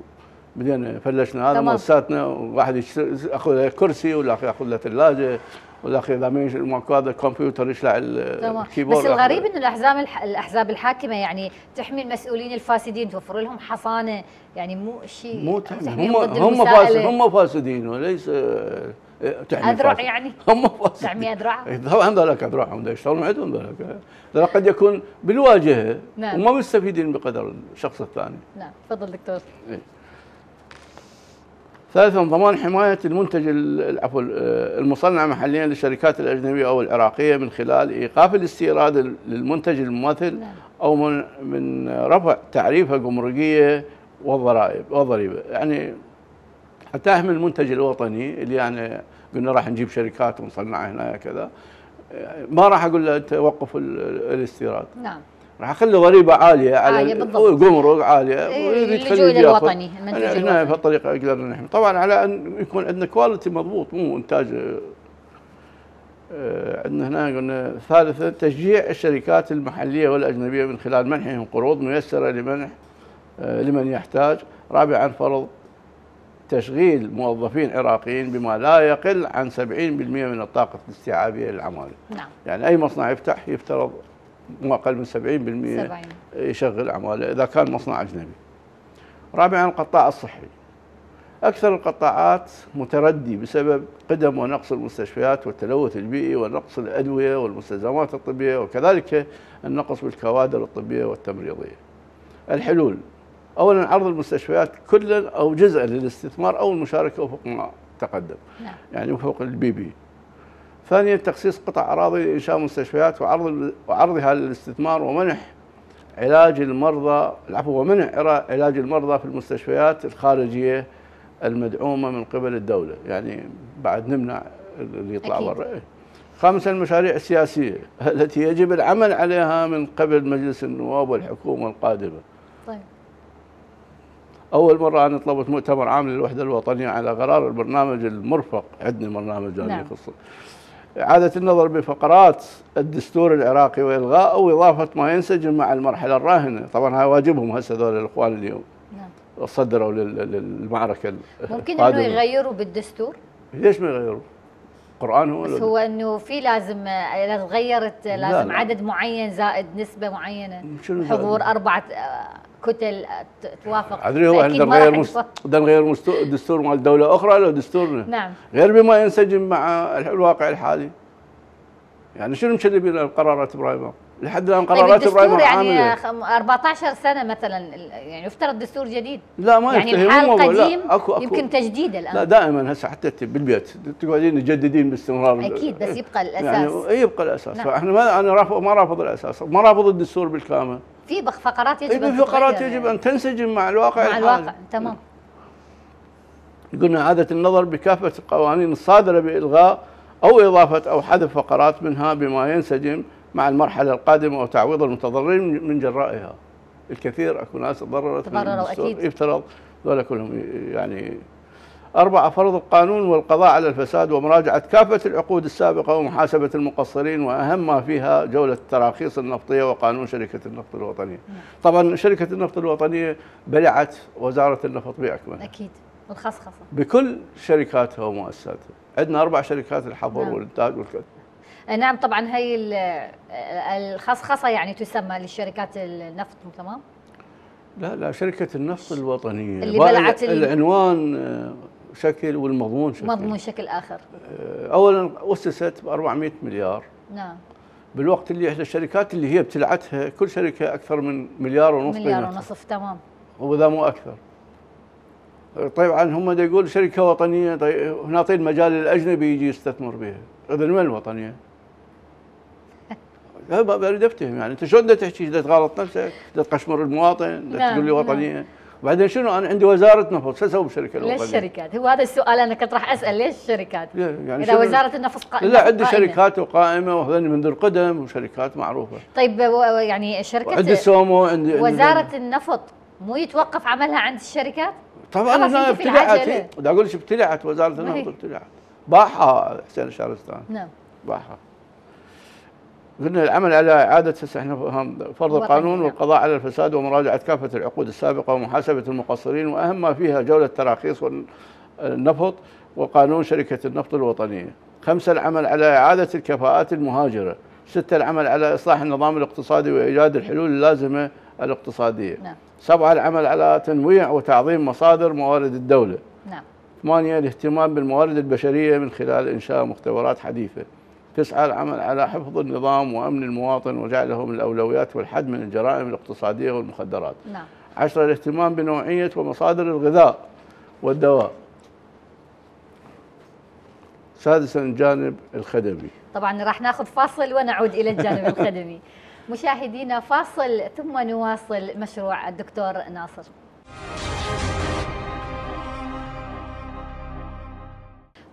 بدينا فلشنا هذا مؤسساتنا، وواحد ياخذ له كرسي ولا ياخذ له ثلاجه ولا اخي اذا ماكو هذا الكمبيوتر يشلع الكيبورد. بس الغريب انه الاحزاب الاحزاب الحاكمه يعني تحمي المسؤولين الفاسدين، توفر لهم حصانه، يعني مو شيء مو تحميهم ضد المساءله. هم هم فاسدين وليس تحمي اذرع فاسد. يعني هم فاسدين تحمي اذرع؟ طبعا ذلك اذرعهم يشتغلون عندهم ذلك، ذلك قد يكون بالواجهه. نعم. وما مستفيدين بقدر الشخص الثاني. نعم تفضل دكتور. إيه. ثالثا ضمان حماية المنتج العفو المصنع محليا للشركات الأجنبية أو العراقية من خلال إيقاف الاستيراد للمنتج المماثل أو من من رفع تعريفه جمركية والضرائب والضريبة، يعني حتى أهمل المنتج الوطني اللي يعني قلنا راح نجيب شركات ونصنعها هنا كذا، ما راح أقول له توقف الاستيراد. نعم. راح اخلي ضريبه عاليه على الجمرك عاليه ويريد الوطني المنتج الوطني في الطريقه اقدر نحمي طبعا على ان يكون عندنا كواليتي مضبوط مو انتاج. عندنا هنا قلنا ثالثا تشجيع الشركات المحليه والاجنبيه من خلال منحهم قروض ميسره لمنح لمن يحتاج. رابعا فرض تشغيل موظفين عراقيين بما لا يقل عن سبعين بالمئة من الطاقه الاستيعابيه للعماله. نعم. يعني اي مصنع يفتح يفترض مو اقل من سبعين بالمئة يشغل عماله اذا كان مصنع اجنبي. رابعا القطاع الصحي. اكثر القطاعات متردي بسبب قدم ونقص المستشفيات والتلوث البيئي ونقص الادويه والمستلزمات الطبيه وكذلك النقص بالكوادر الطبيه والتمريضيه. الحلول: اولا عرض المستشفيات كلا او جزءا للاستثمار او المشاركه وفق ما تقدم. نعم. يعني وفق البي بي. ثانيا تخصيص قطع اراضي لانشاء مستشفيات وعرض وعرضها للاستثمار ومنح علاج المرضى العفو ومنح علاج المرضى في المستشفيات الخارجيه المدعومه من قبل الدوله، يعني بعد نمنع اللي يطلع برا. خامسا المشاريع السياسيه التي يجب العمل عليها من قبل مجلس النواب والحكومه القادمه. طيب. أول مرة أنا طلبت مؤتمر عام للوحدة الوطنية على قرار البرنامج المرفق، عندنا برنامج جانبي خاص. إعادة النظر بفقرات الدستور العراقي وإلغاء أو إضافة ما ينسجم مع المرحلة الراهنة، طبعاً هاي واجبهم هسه هذول الإخوان اليوم. نعم. صدروا للمعركة. ممكن إنه يغيروا بالدستور؟ ليش ما يغيروا؟ القرآن هو بس هو إنه في لازم إذا تغيرت لازم لا. عدد معين زائد نسبة معينة حضور أربعة كتل توافق. ادري هو احنا نغير مست... نغير الدستور مال دوله اخرى لو دستورنا. نعم. غير بما ينسجم مع الواقع الحالي. يعني شنو مشلب لنا قرارات برايمر؟ لحد الان قرارات برايمر يعني عامله أربعة عشر سنه مثلا، يعني يفترض دستور جديد. لا ما يعني الحال قديم. لا. أكو أكو. يمكن تجديده الان. لا دائما هسه حتى بالبيت تقعدين تجددين باستمرار. اكيد بس يبقى الاساس. يعني يبقى الاساس. نعم. فاحنا ما انا رافض ما رافض الاساس، ما رافض الدستور بالكامل. في فقرات يجب ان فقرات يجب ان تنسجم مع الواقع مع الواقع الحالي. تمام. قلنا إعادة النظر بكافة القوانين الصادرة بإلغاء أو إضافة أو حذف فقرات منها بما ينسجم مع المرحلة القادمة وتعويض المتضررين من جرائها. الكثير اكو ناس تضررت تضرروا اكيد يفترض ذولا كلهم يعني. أربعة فرض القانون والقضاء على الفساد ومراجعة كافة العقود السابقة ومحاسبة المقصرين وأهم ما فيها جولة التراخيص النفطية وقانون شركة النفط الوطنية. طبعا شركة النفط الوطنية بلعت وزارة النفط بأكملها. أكيد الخصخصة بكل شركاتها ومؤسساتها. عندنا أربع شركات الحفر. نعم. والإنتاج والكتب. نعم طبعا هي الخصخصة يعني تسمى للشركات النفط تمام؟ لا لا شركة النفط الوطنية اللي بلعت العنوان شكل والمضمون شكل مضمون شكل آخر. أولاً أسست ب أربعمئة مليار. نعم. بالوقت اللي إحدى الشركات اللي هي بتلعتها كل شركة أكثر من مليار ونصف مليار ونصف. تمام. وإذا مو أكثر. طبعاً هم دا يقول شركة وطنية نعطين مجال الأجنبي يجي يستثمر بها، إذن وين الوطنية؟ لا ما أريد أفتهم يعني أنت شلون دا تحكي دا تغالط نفسك دا تقشمر المواطن دا تقول لي وطنية. وبعدين شنو انا عندي وزاره نفط، شو اسوي بالشركه الاولى؟ ليش الشركات؟ هو هذا السؤال انا كنت راح اسال، ليش الشركات؟ يعني اذا وزاره النفط قائمه، لا عندي شركات وقائمه وهذني منذ القدم وشركات معروفه. طيب يعني شركه عندي سومو، عندي وزاره النفط مو يتوقف عملها عند الشركات؟ طبعا انا ابتلعت، بدي اقول لك ابتلعت وزاره النفط، ابتلعت باعها حسين الشهرستاني. نعم باعها. قلنا العمل على إعادة فرض القانون والقضاء على الفساد ومراجعة كافة العقود السابقة ومحاسبة المقصرين، وأهم ما فيها جولة تراخيص والنفط وقانون شركة النفط الوطنية. خمسة العمل على إعادة الكفاءات المهاجرة. ستة العمل على إصلاح النظام الاقتصادي وإيجاد الحلول اللازمة الاقتصادية. نعم. سبعة العمل على تنويع وتعظيم مصادر موارد الدولة. نعم. ثمانية الاهتمام بالموارد البشرية من خلال إنشاء مختبرات حديثة. تسعى العمل على حفظ النظام وأمن المواطن وجعله من الأولويات والحد من الجرائم الاقتصادية والمخدرات. نعم. عشرة الاهتمام بنوعية ومصادر الغذاء والدواء. سادسا الجانب الخدمي. طبعا راح ناخذ فاصل ونعود إلى الجانب الخدمي. مشاهدينا فاصل ثم نواصل مشروع الدكتور ناصر.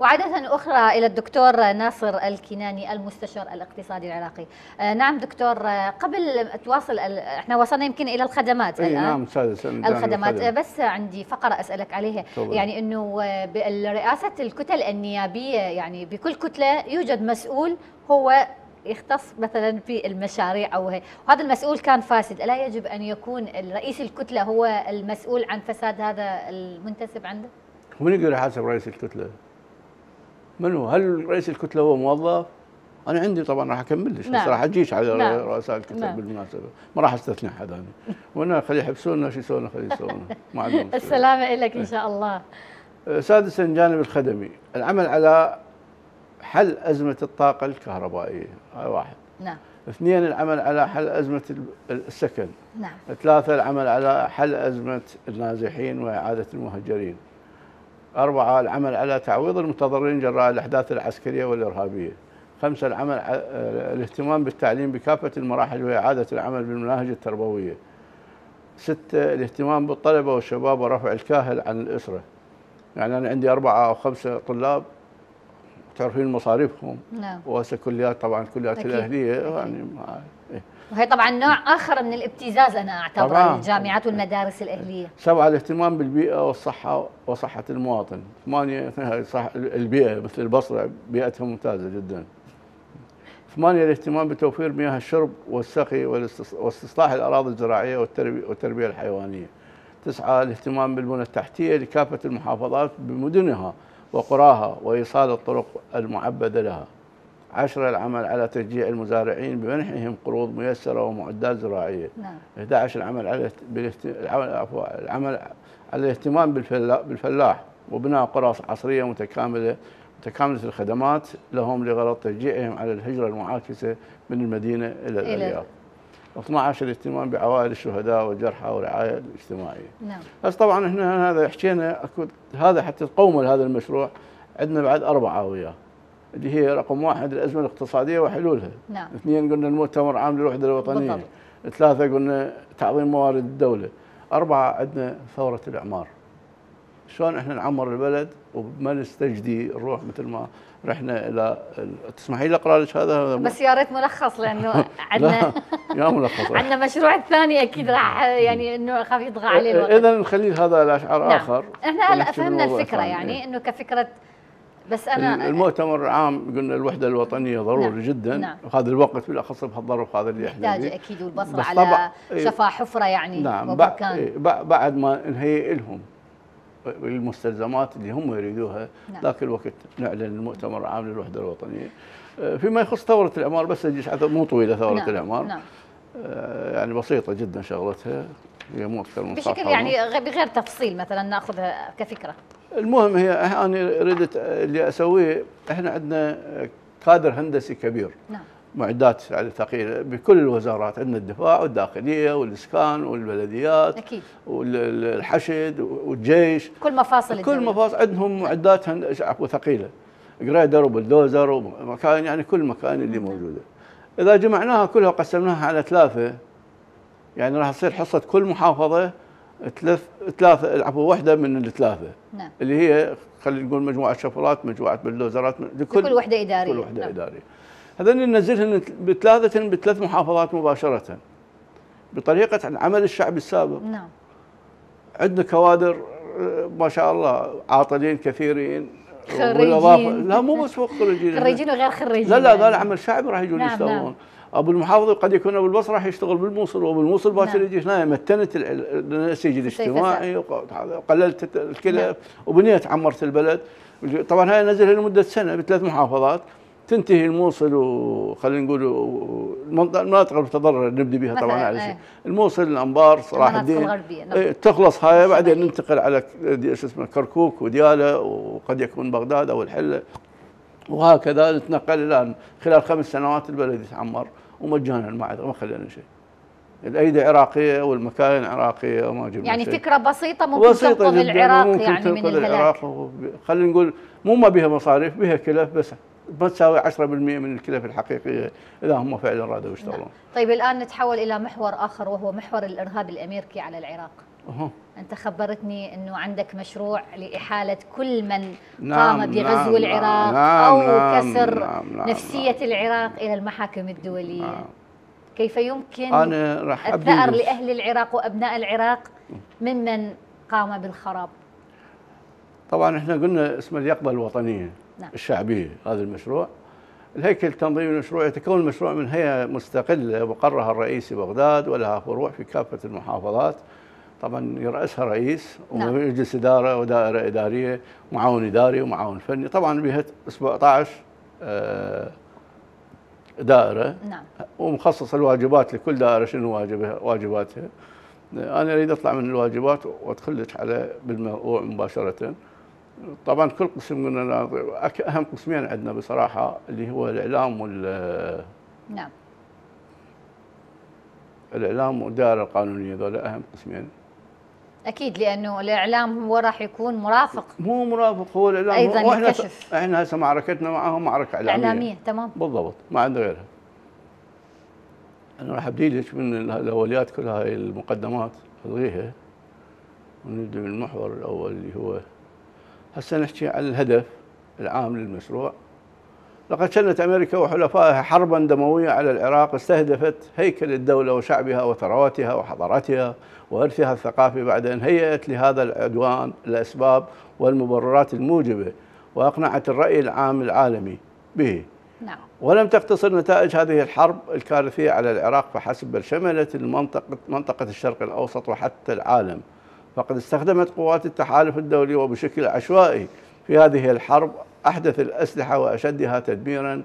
وعادة أخرى إلى الدكتور ناصر الكناني المستشار الاقتصادي العراقي. آه نعم دكتور، قبل تواصل ال... احنا وصلنا يمكن إلى الخدمات الآن. نعم الخدمات، بس عندي فقرة أسألك عليها. طبعا. يعني أنه برئاسة الكتل النيابية، يعني بكل كتلة يوجد مسؤول هو يختص مثلا في المشاريع او هي. وهذا المسؤول كان فاسد، ألا يجب أن يكون رئيس الكتلة هو المسؤول عن فساد هذا المنتسب عنده؟ ومن يقدر يحاسب رئيس الكتلة؟ من هو؟ هل رئيس الكتله هو موظف؟ انا عندي طبعا راح اكمل لك، بس راح اجيك على رؤساء الكتل بالمناسبه، ما راح استثني حد انا، وانا خليه يحبسونا شو يسوون، خليه يسوون ما عندهم مشكله. السلامه لك ان شاء الله. سادسا الجانب الخدمي، العمل على حل ازمه الطاقه الكهربائيه، هاي واحد. نعم. اثنين العمل على حل ازمه السكن. نعم. ثلاثه العمل على حل ازمه النازحين واعاده المهجرين. أربعة العمل على تعويض المتضررين جراء الأحداث العسكرية والإرهابية. خمسة العمل الاهتمام بالتعليم بكافة المراحل وإعادة العمل بالمناهج التربوية. ستة الاهتمام بالطلبة والشباب ورفع الكاهل عن الأسرة. يعني أنا عندي أربعة أو خمسة طلاب، تعرفين مصاريفهم. نعم. وهسه كليات طبعا، كليات الأهلية يعني مع... إيه. وهي طبعا نوع آخر من الابتزاز أنا أعتبره للجامعات والمدارس الأهلية. سبعة الاهتمام بالبيئة والصحة وصحة المواطن. ثمانية البيئة مثل البصرة بيئتها ممتازة جدا. ثمانية الاهتمام بتوفير مياه الشرب والسقي واستصلاح الأراضي الزراعية والتربية الحيوانية. تسعة الاهتمام بالبنى التحتية لكافة المحافظات بمدنها وقراها وإيصال الطرق المعبدة لها. عشرة العمل على تشجيع المزارعين بمنحهم قروض ميسرة ومعدات زراعية. نعم. إحدى عشر العمل على العمل على الاهتمام بالفلاح وبناء قرى عصرية متكاملة متكاملة الخدمات لهم لغرض تشجيعهم على الهجرة المعاكسة من المدينة إلى الأرياف. اثني عشر الاهتمام بعوائل الشهداء والجرحى والرعاية الاجتماعية. نعم. بس طبعا احنا هذا حكينا هذا حتى تقوم هذا المشروع عندنا بعد أربعة وياه. اللي هي رقم واحد الأزمة الاقتصادية وحلولها. نعم. اثنين قلنا المؤتمر عام للوحدة الوطنية. بالضبط. ثلاثة قلنا تعظيم موارد الدولة. أربعة عندنا ثورة الإعمار. شلون احنا نعمر البلد وما نستجدي نروح مثل ما رحنا إلى ال... تسمحي لي أقرأ لك هذا؟ بس يا ريت ملخص لأنه عندنا يا ملخص عندنا مشروع الثاني أكيد راح يعني أنه خاف يطغى عليه الوقت. إذا نخلي هذا لأشعار آخر. نعم. احنا هلا فهمنا الفكرة يعني أنه كفكرة، بس أنا المؤتمر العام قلنا الوحدة الوطنية ضروري. نعم. جدا. نعم. هذا الوقت بالأخص بهالظرف هذا اللي احنا فيه أكيد، والبصر على شفا حفرة يعني. نعم. بعد ما نهيئ لهم المستلزمات اللي هم يريدوها. نعم. ذاك الوقت نعلن المؤتمر العام للوحدة الوطنية. فيما يخص ثورة الإعمار، بس مو طويلة ثورة. نعم. الإعمار. نعم. يعني بسيطة جدا شغلتها، هي مو أكثر من بشكل يعني بغير تفصيل مثلا ناخذها كفكرة. المهم هي انا اريد اللي اسويه، احنا عندنا كادر هندسي كبير. نعم. معدات يعني ثقيله بكل الوزارات، عندنا الدفاع والداخليه والاسكان والبلديات. أكيد. والحشد والجيش، كل مفاصل كل مفاصل عندهم معدات هندسيه ثقيله، جريدر وبلدوزر ومكان يعني كل مكان اللي موجوده. اذا جمعناها كلها وقسمناها على ثلاثه، يعني راح تصير حصه كل محافظه ثلاث ثلاثه عفوا واحده من الثلاثه نعم. اللي هي خلينا نقول مجموعه شفرات، مجموعه بلدوزرات، لكل كل وحده اداريه كل وحده نعم. اداريه. هذين ننزلهن بثلاثه بثلاث محافظات مباشره بطريقه عمل الشعب السابق نعم. عندنا كوادر ما شاء الله عاطلين كثيرين خريجين، لا مو بس خريجين خريجين وغير خريجين، لا لا هذا عمل شعبي راح يجون نعم يشتغلون نعم. ابو المحافظه قد يكون ابو البصره راح يشتغل بالموصل، وبالموصل باكر يجي هنا متنت النسيج الاجتماعي وقللت الكلف نعم. وبنيت عمرت البلد. طبعا هاي نزلها لمده سنه بثلاث محافظات، تنتهي الموصل وخلينا نقول المناطق المتضرره نبدي بها طبعا على شيء. الموصل، الانبار، صلاح الدين ايه تخلص هاي، بعدين ننتقل على شو اسمه كركوك ودياله وقد يكون بغداد او الحله، وهكذا نتنقل. الان خلال خمس سنوات البلد يتعمر ومجانا، ما خلينا شيء. الايدي عراقيه والمكاين عراقيه وما جبنا يعني شيء. فكره بسيطه ممكن تنقذ العراق ممكن يعني من الهلاك. خلينا نقول مو ما بها مصاريف، بها كلف بس ما تساوي عشرة بالمئة من الكلف الحقيقيه اذا هم فعلا رادوا يشتغلون. نعم. طيب الان نتحول الى محور اخر وهو محور الارهاب الامريكي على العراق. أوه. انت خبرتني انه عندك مشروع لاحاله كل من نعم قام بغزو نعم العراق نعم او نعم كسر نعم نعم نفسيه نعم العراق الى المحاكم الدوليه. نعم. كيف يمكن أنا راح الثأر لاهل العراق وابناء العراق ممن قام بالخراب؟ طبعا احنا قلنا اسم اليقظه الوطنيه نعم. الشعبيه. هذا المشروع الهيكل التنظيمي المشروع يتكون مشروع من هيئه مستقله مقرها الرئيسي بغداد ولها فروع في كافه المحافظات. طبعا يرأسها رئيس نعم. ومجلس اداره ودائره اداريه ومعاون اداري ومعاون فني. طبعا بها سبعطعش دائره نعم. ومخصص الواجبات لكل دائره شنو واجبها واجباتها. انا اريد اطلع من الواجبات وادخل لك على بالموضوع مباشره. طبعا كل قسم قلنا اهم قسمين عندنا بصراحه اللي هو الاعلام وال نعم الاعلام والدائره القانونيه، ذول اهم قسمين اكيد لانه الاعلام هو راح يكون مرافق. مو مرافق هو الاعلام ايضا واحنا يكشف. احنا هسه معركتنا معهم معركه اعلاميه اعلاميه تمام بالضبط، ما عندنا غيرها. انا راح ابدي لك من الاوليات كل هاي المقدمات الغيها ونبدا من المحور الاول اللي هو هسه نحكي عن الهدف العام للمشروع. لقد شنت امريكا وحلفائها حربا دمويه على العراق استهدفت هيكل الدوله وشعبها وثرواتها وحضارتها وارثها الثقافي، بعد ان هيئت لهذا العدوان الاسباب والمبررات الموجبه واقنعت الراي العام العالمي به. نعم. ولم تقتصر نتائج هذه الحرب الكارثيه على العراق فحسب، بل شملت المنطقه منطقه الشرق الاوسط وحتى العالم. فقد استخدمت قوات التحالف الدولي وبشكل عشوائي في هذه الحرب أحدث الأسلحة وأشدها تدميراً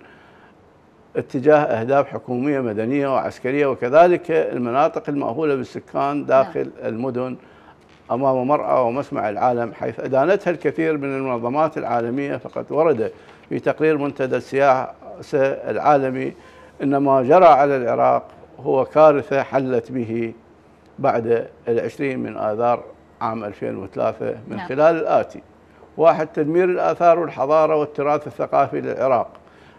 اتجاه أهداف حكومية مدنية وعسكرية، وكذلك المناطق المأهولة بالسكان داخل المدن أمام مرأى ومسمع العالم، حيث أدانتها الكثير من المنظمات العالمية. فقد ورد في تقرير منتدى السياسة العالمي أن ما جرى على العراق هو كارثة حلت به بعد العشرين من آذار عام ألفين وثلاثة من خلال الآتي: واحد، تدمير الآثار والحضارة والتراث الثقافي للعراق،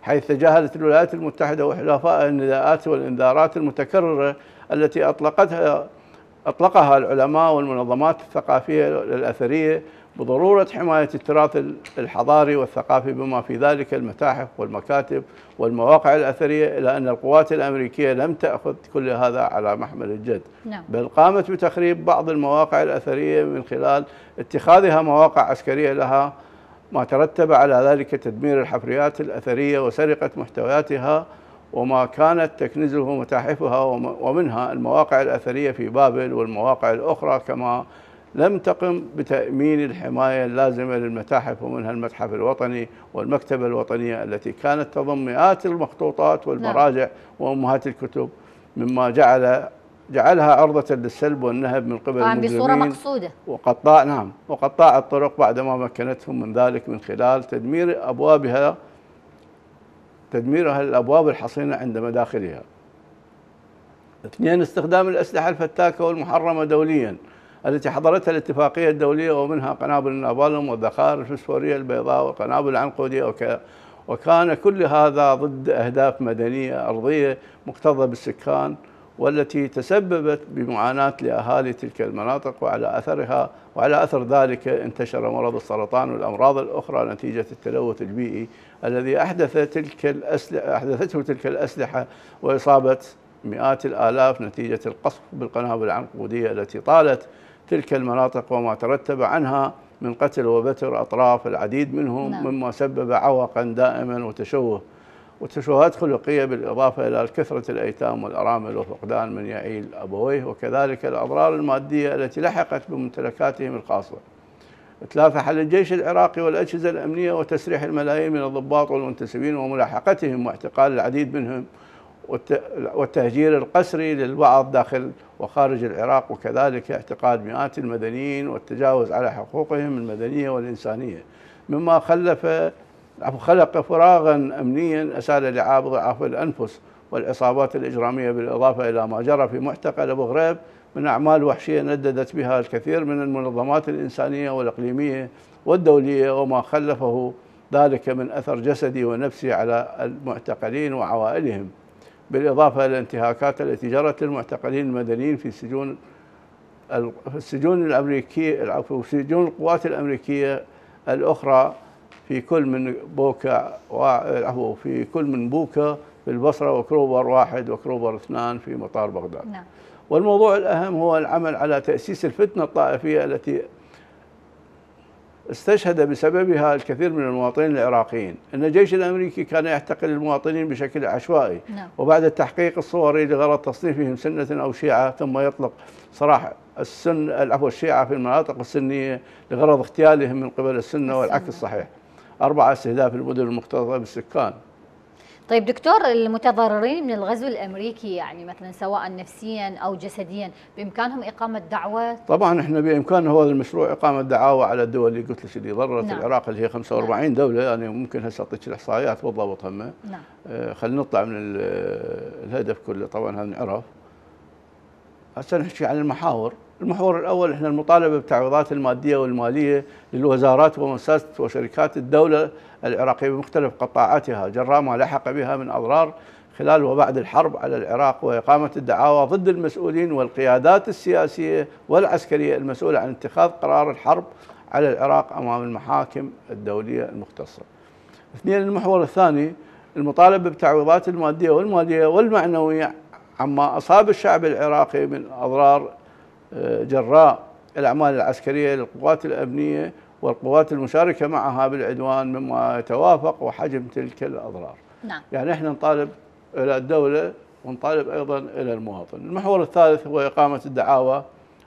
حيث تجاهلت الولايات المتحدة وحلفائها النداءات والإنذارات المتكررة التي أطلقتها أطلقها العلماء والمنظمات الثقافية الأثرية بضرورة حماية التراث الحضاري والثقافي بما في ذلك المتاحف والمكاتب والمواقع الأثرية، إلى أن القوات الأمريكية لم تأخذ كل هذا على محمل الجد، بل قامت بتخريب بعض المواقع الأثرية من خلال اتخاذها مواقع عسكرية لها، ما ترتب على ذلك تدمير الحفريات الأثرية وسرقة محتوياتها وما كانت تكنزه متاحفها، ومنها المواقع الأثرية في بابل والمواقع الأخرى، كما لم تقم بتأمين الحماية اللازمة للمتاحف، ومنها المتحف الوطني والمكتبة الوطنية التي كانت تضم مئات المخطوطات والمراجع وأمهات الكتب، مما جعل جعلها عرضة للسلب والنهب من قبل المجرمين بصورة مقصودة وقطاع نعم وقطاع الطرق بعدما مكنتهم من ذلك من خلال تدمير أبوابها تدميرها الأبواب الحصينة عند مداخلها. اثنين، استخدام الأسلحة الفتاكة والمحرمة دولياً التي حضرتها الاتفاقية الدولية، ومنها قنابل النابالم والذخائر الفسفورية البيضاء والقنابل العنقودية، وك... وكان كل هذا ضد أهداف مدنية أرضية مكتظة بالسكان والتي تسببت بمعاناة لأهالي تلك المناطق، وعلى أثرها وعلى أثر ذلك انتشر مرض السرطان والأمراض الأخرى نتيجة التلوث البيئي الذي أحدث تلك الأسلحة أحدثته تلك الأسلحة وإصابة مئات الآلاف نتيجة القصف بالقنابل العنقودية التي طالت تلك المناطق وما ترتب عنها من قتل وبتر أطراف العديد منهم، نعم. مما سبب عوقا دائما وتشوه وتشوهات خلقية، بالإضافة إلى كثرة الأيتام والأرامل وفقدان من يعيل أبويه، وكذلك الأضرار المادية التي لحقت بممتلكاتهم الخاصة. اتلاف على الجيش العراقي والأجهزة الأمنية وتسريح الملايين من الضباط والمنتسبين وملاحقتهم واعتقال العديد منهم، والتهجير القسري للبعض داخل وخارج العراق، وكذلك اعتقاد مئات المدنيين والتجاوز على حقوقهم المدنية والإنسانية، مما خلف خلق فراغا أمنيا أسال لعاب ضعاف الأنفس والعصابات الإجرامية، بالإضافة إلى ما جرى في معتقل أبو غريب من أعمال وحشية نددت بها الكثير من المنظمات الإنسانية والإقليمية والدولية، وما خلفه ذلك من أثر جسدي ونفسي على المعتقلين وعوائلهم، بالإضافة إلى الانتهاكات التي جرت للمعتقلين المدنيين في السجون في السجون الأمريكية في سجون القوات الأمريكية الأخرى في كل من بوكا وعفوا في كل من بوكا في البصرة، وكروبر واحد وكروبر اثنان في مطار بغداد. نعم. والموضوع الأهم هو العمل على تأسيس الفتنة الطائفية التي استشهد بسببها الكثير من المواطنين العراقيين. إن الجيش الأمريكي كان يعتقل المواطنين بشكل عشوائي، نعم. وبعد التحقيق الصوري لغرض تصنيفهم سنة أو شيعة، ثم يطلق سراح السن العفو الشيعة في المناطق السنية لغرض اغتيالهم من قبل السنة، والعكس صحيح. أربعة استهداف المدن المختلطة بالسكان. طيب دكتور، المتضررين من الغزو الأمريكي يعني مثلا سواء نفسيا أو جسديا بإمكانهم إقامة دعوة؟ طبعا احنا بإمكان هذا المشروع إقامة دعاوى على الدول اللي قلت لك اللي ضررت، نعم. العراق اللي هي خمسة وأربعين نعم. دولة، يعني ممكن هسه أعطيك الإحصائيات بالضبط همه. نعم. آه خلينا نطلع من الهدف كله، طبعا هذا نعرف. هسه نحكي عن المحاور. المحور الأول احنا المطالبة بالتعويضات المادية والمالية للوزارات ومؤسسات وشركات الدولة العراقية بمختلف قطاعاتها جراء ما لحق بها من أضرار خلال وبعد الحرب على العراق، وإقامة الدعاوى ضد المسؤولين والقيادات السياسية والعسكرية المسؤولة عن اتخاذ قرار الحرب على العراق أمام المحاكم الدولية المختصة. اثنين، المحور الثاني المطالبة بالتعويضات المادية والمالية والمعنوية عما أصاب الشعب العراقي من أضرار جراء الأعمال العسكرية للقوات الأمنية والقوات المشاركة معها بالعدوان، مما يتوافق وحجم تلك الأضرار. نعم. يعني احنا نطالب إلى الدولة ونطالب أيضا إلى المواطن. المحور الثالث هو إقامة الدعاوى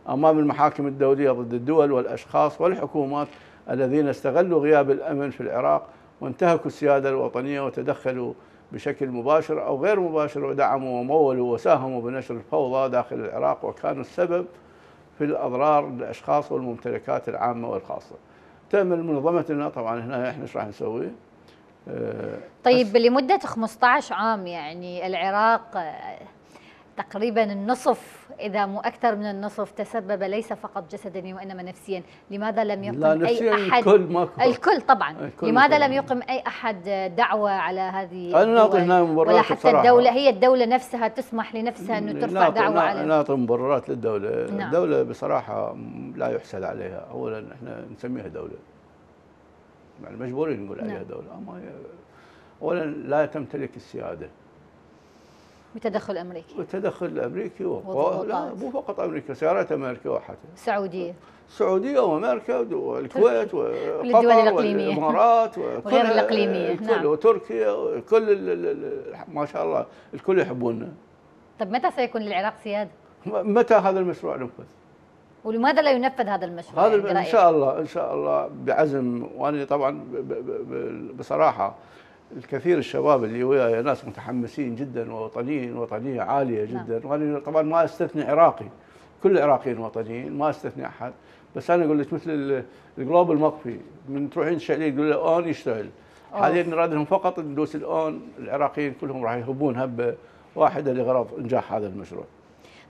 أمام المحاكم الدولية ضد الدول والأشخاص والحكومات الذين استغلوا غياب الأمن في العراق وانتهكوا السيادة الوطنية وتدخلوا بشكل مباشر أو غير مباشر ودعموا ومولوا وساهموا بنشر الفوضى داخل العراق، وكانوا السبب في الأضرار للأشخاص والممتلكات العامة والخاصة. تأمل منظمتنا طبعا هنا احنا ايش راح نسوي؟ أه طيب لمدة خمسة عشر عام يعني العراق تقريبا النصف إذا مو أكثر من النصف تسبب ليس فقط جسديا وإنما نفسيا، لماذا لم يقم أي أحد؟ الكل ماكو. الكل طبعا. الكل لماذا لم يقم أي أحد دعوة على هذه الدول؟ ولا حتى الدولة، هي الدولة نفسها تسمح لنفسها أن ترفع دعوة على نعطي مبررات للدولة. نعم. الدولة بصراحة لا يحسد عليها. أولا إحنا نسميها دولة، يعني مجبورين نقول عليها نعم. دولة. أما أولا لا تمتلك السيادة بتدخل امريكي والتدخل الامريكي وقوة، لا مو فقط امريكا، سيارات امريكا وحدها، السعوديه السعوديه وامريكا والكويت وقطر والامارات وغير الاقليميه، نعم، وتركيا وكل ما شاء الله الكل يحبوننا. طب متى سيكون للعراق سياده؟ متى هذا المشروع ينفذ؟ ولماذا لا ينفذ هذا المشروع؟ هذا يعني ان شاء الله ان شاء الله بعزم. وانا طبعا بصراحه الكثير الشباب اللي وياي ناس متحمسين جدا ووطنيين، وطنيه عاليه جدا، نعم. وانا طبعا ما استثني عراقي، كل العراقيين وطنيين، ما استثني احد. بس انا اقول لك مثل الجلوب المقفي، من تروحين تشعلين تقول له اون يشتغل. حاليا نراد لهم فقط ندوس الاون، العراقيين كلهم راح يهبون هبه واحده لغرض انجاح هذا المشروع.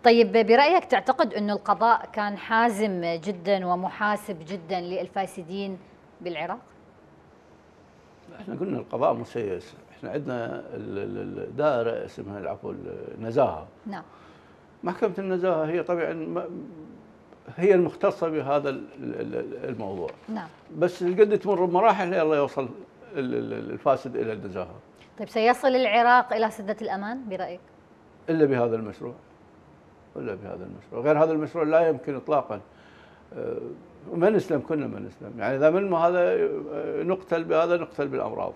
طيب برايك تعتقد انه القضاء كان حازم جدا ومحاسب جدا للفاسدين بالعراق؟ احنا قلنا القضاء مسيس، احنا عندنا الدائره اسمها العفو النزاهه. نعم. محكمة النزاهة هي طبعا هي المختصة بهذا الموضوع. نعم. بس القد تمر بمراحل لله يوصل الفاسد إلى النزاهة. طيب سيصل العراق إلى سدة الأمان برأيك؟ إلا بهذا المشروع. إلا بهذا المشروع، غير هذا المشروع لا يمكن إطلاقا. ما نسلم، كلنا ما نسلم، يعني اذا من ما هذا نقتل بهذا نقتل بالامراض.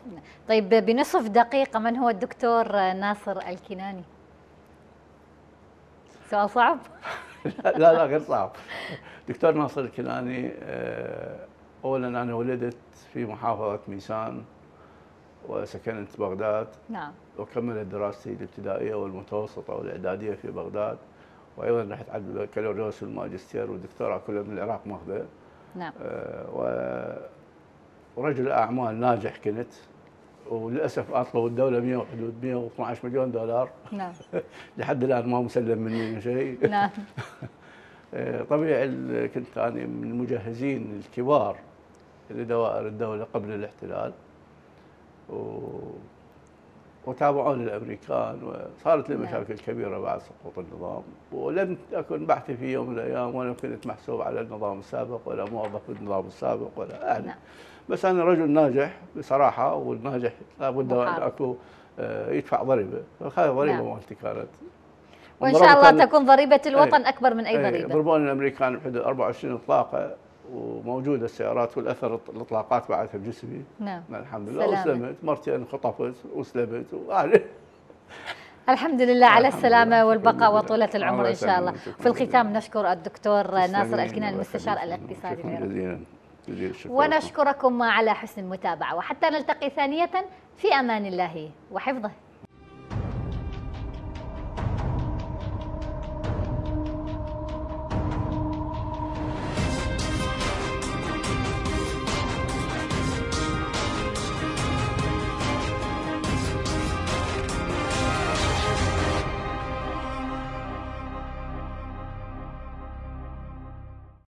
طيب بنصف دقيقه، من هو الدكتور ناصر الكناني؟ سؤال صعب؟ لا لا غير صعب. دكتور ناصر الكناني، اولا انا ولدت في محافظه ميسان وسكنت بغداد. نعم. وكملت دراستي الابتدائيه والمتوسطه والاعداديه في بغداد، وايضا رحت على البكالوريوس والماجستير والدكتوراه كلها من العراق ماخذه. نعم. آه ورجل اعمال ناجح كنت، وللاسف اطلب الدوله مئة وحدود مئة واثني عشر مليون دولار. نعم. لحد الان ما مسلم مني شيء. نعم. آه طبيعي كنت انا من المجهزين الكبار لدوائر الدوله قبل الاحتلال، و وتابعوني الامريكان، وصارت لي مشاكل كبيره بعد سقوط النظام، ولم اكن بحثي في يوم من الايام ولا كنت محسوب على النظام السابق ولا موظف النظام السابق ولا اهلي. نعم. بس انا رجل ناجح بصراحه، والناجح لابد ان اكو يدفع ضريبه، فهذه ضريبه مالتي كانت. وان شاء الله تكون ضريبه الوطن اكبر من اي ضريبه. ضربوني الامريكان بحدود أربعة وعشرين اطلاقه، وموجوده السيارات والاثر الاطلاقات بعدها بجسمي. نعم. الحمد لله وسلمت، مرتين خطفت وسلمت واهلي. الحمد لله على السلامه والبقاء وطوله العمر ان شاء الله. في الختام نشكر الدكتور ناصر الكناني المستشار الاقتصادي. شكرا جزيلا جزيلا شكرا. ونشكركم على حسن المتابعه، وحتى نلتقي ثانيه في امان الله وحفظه.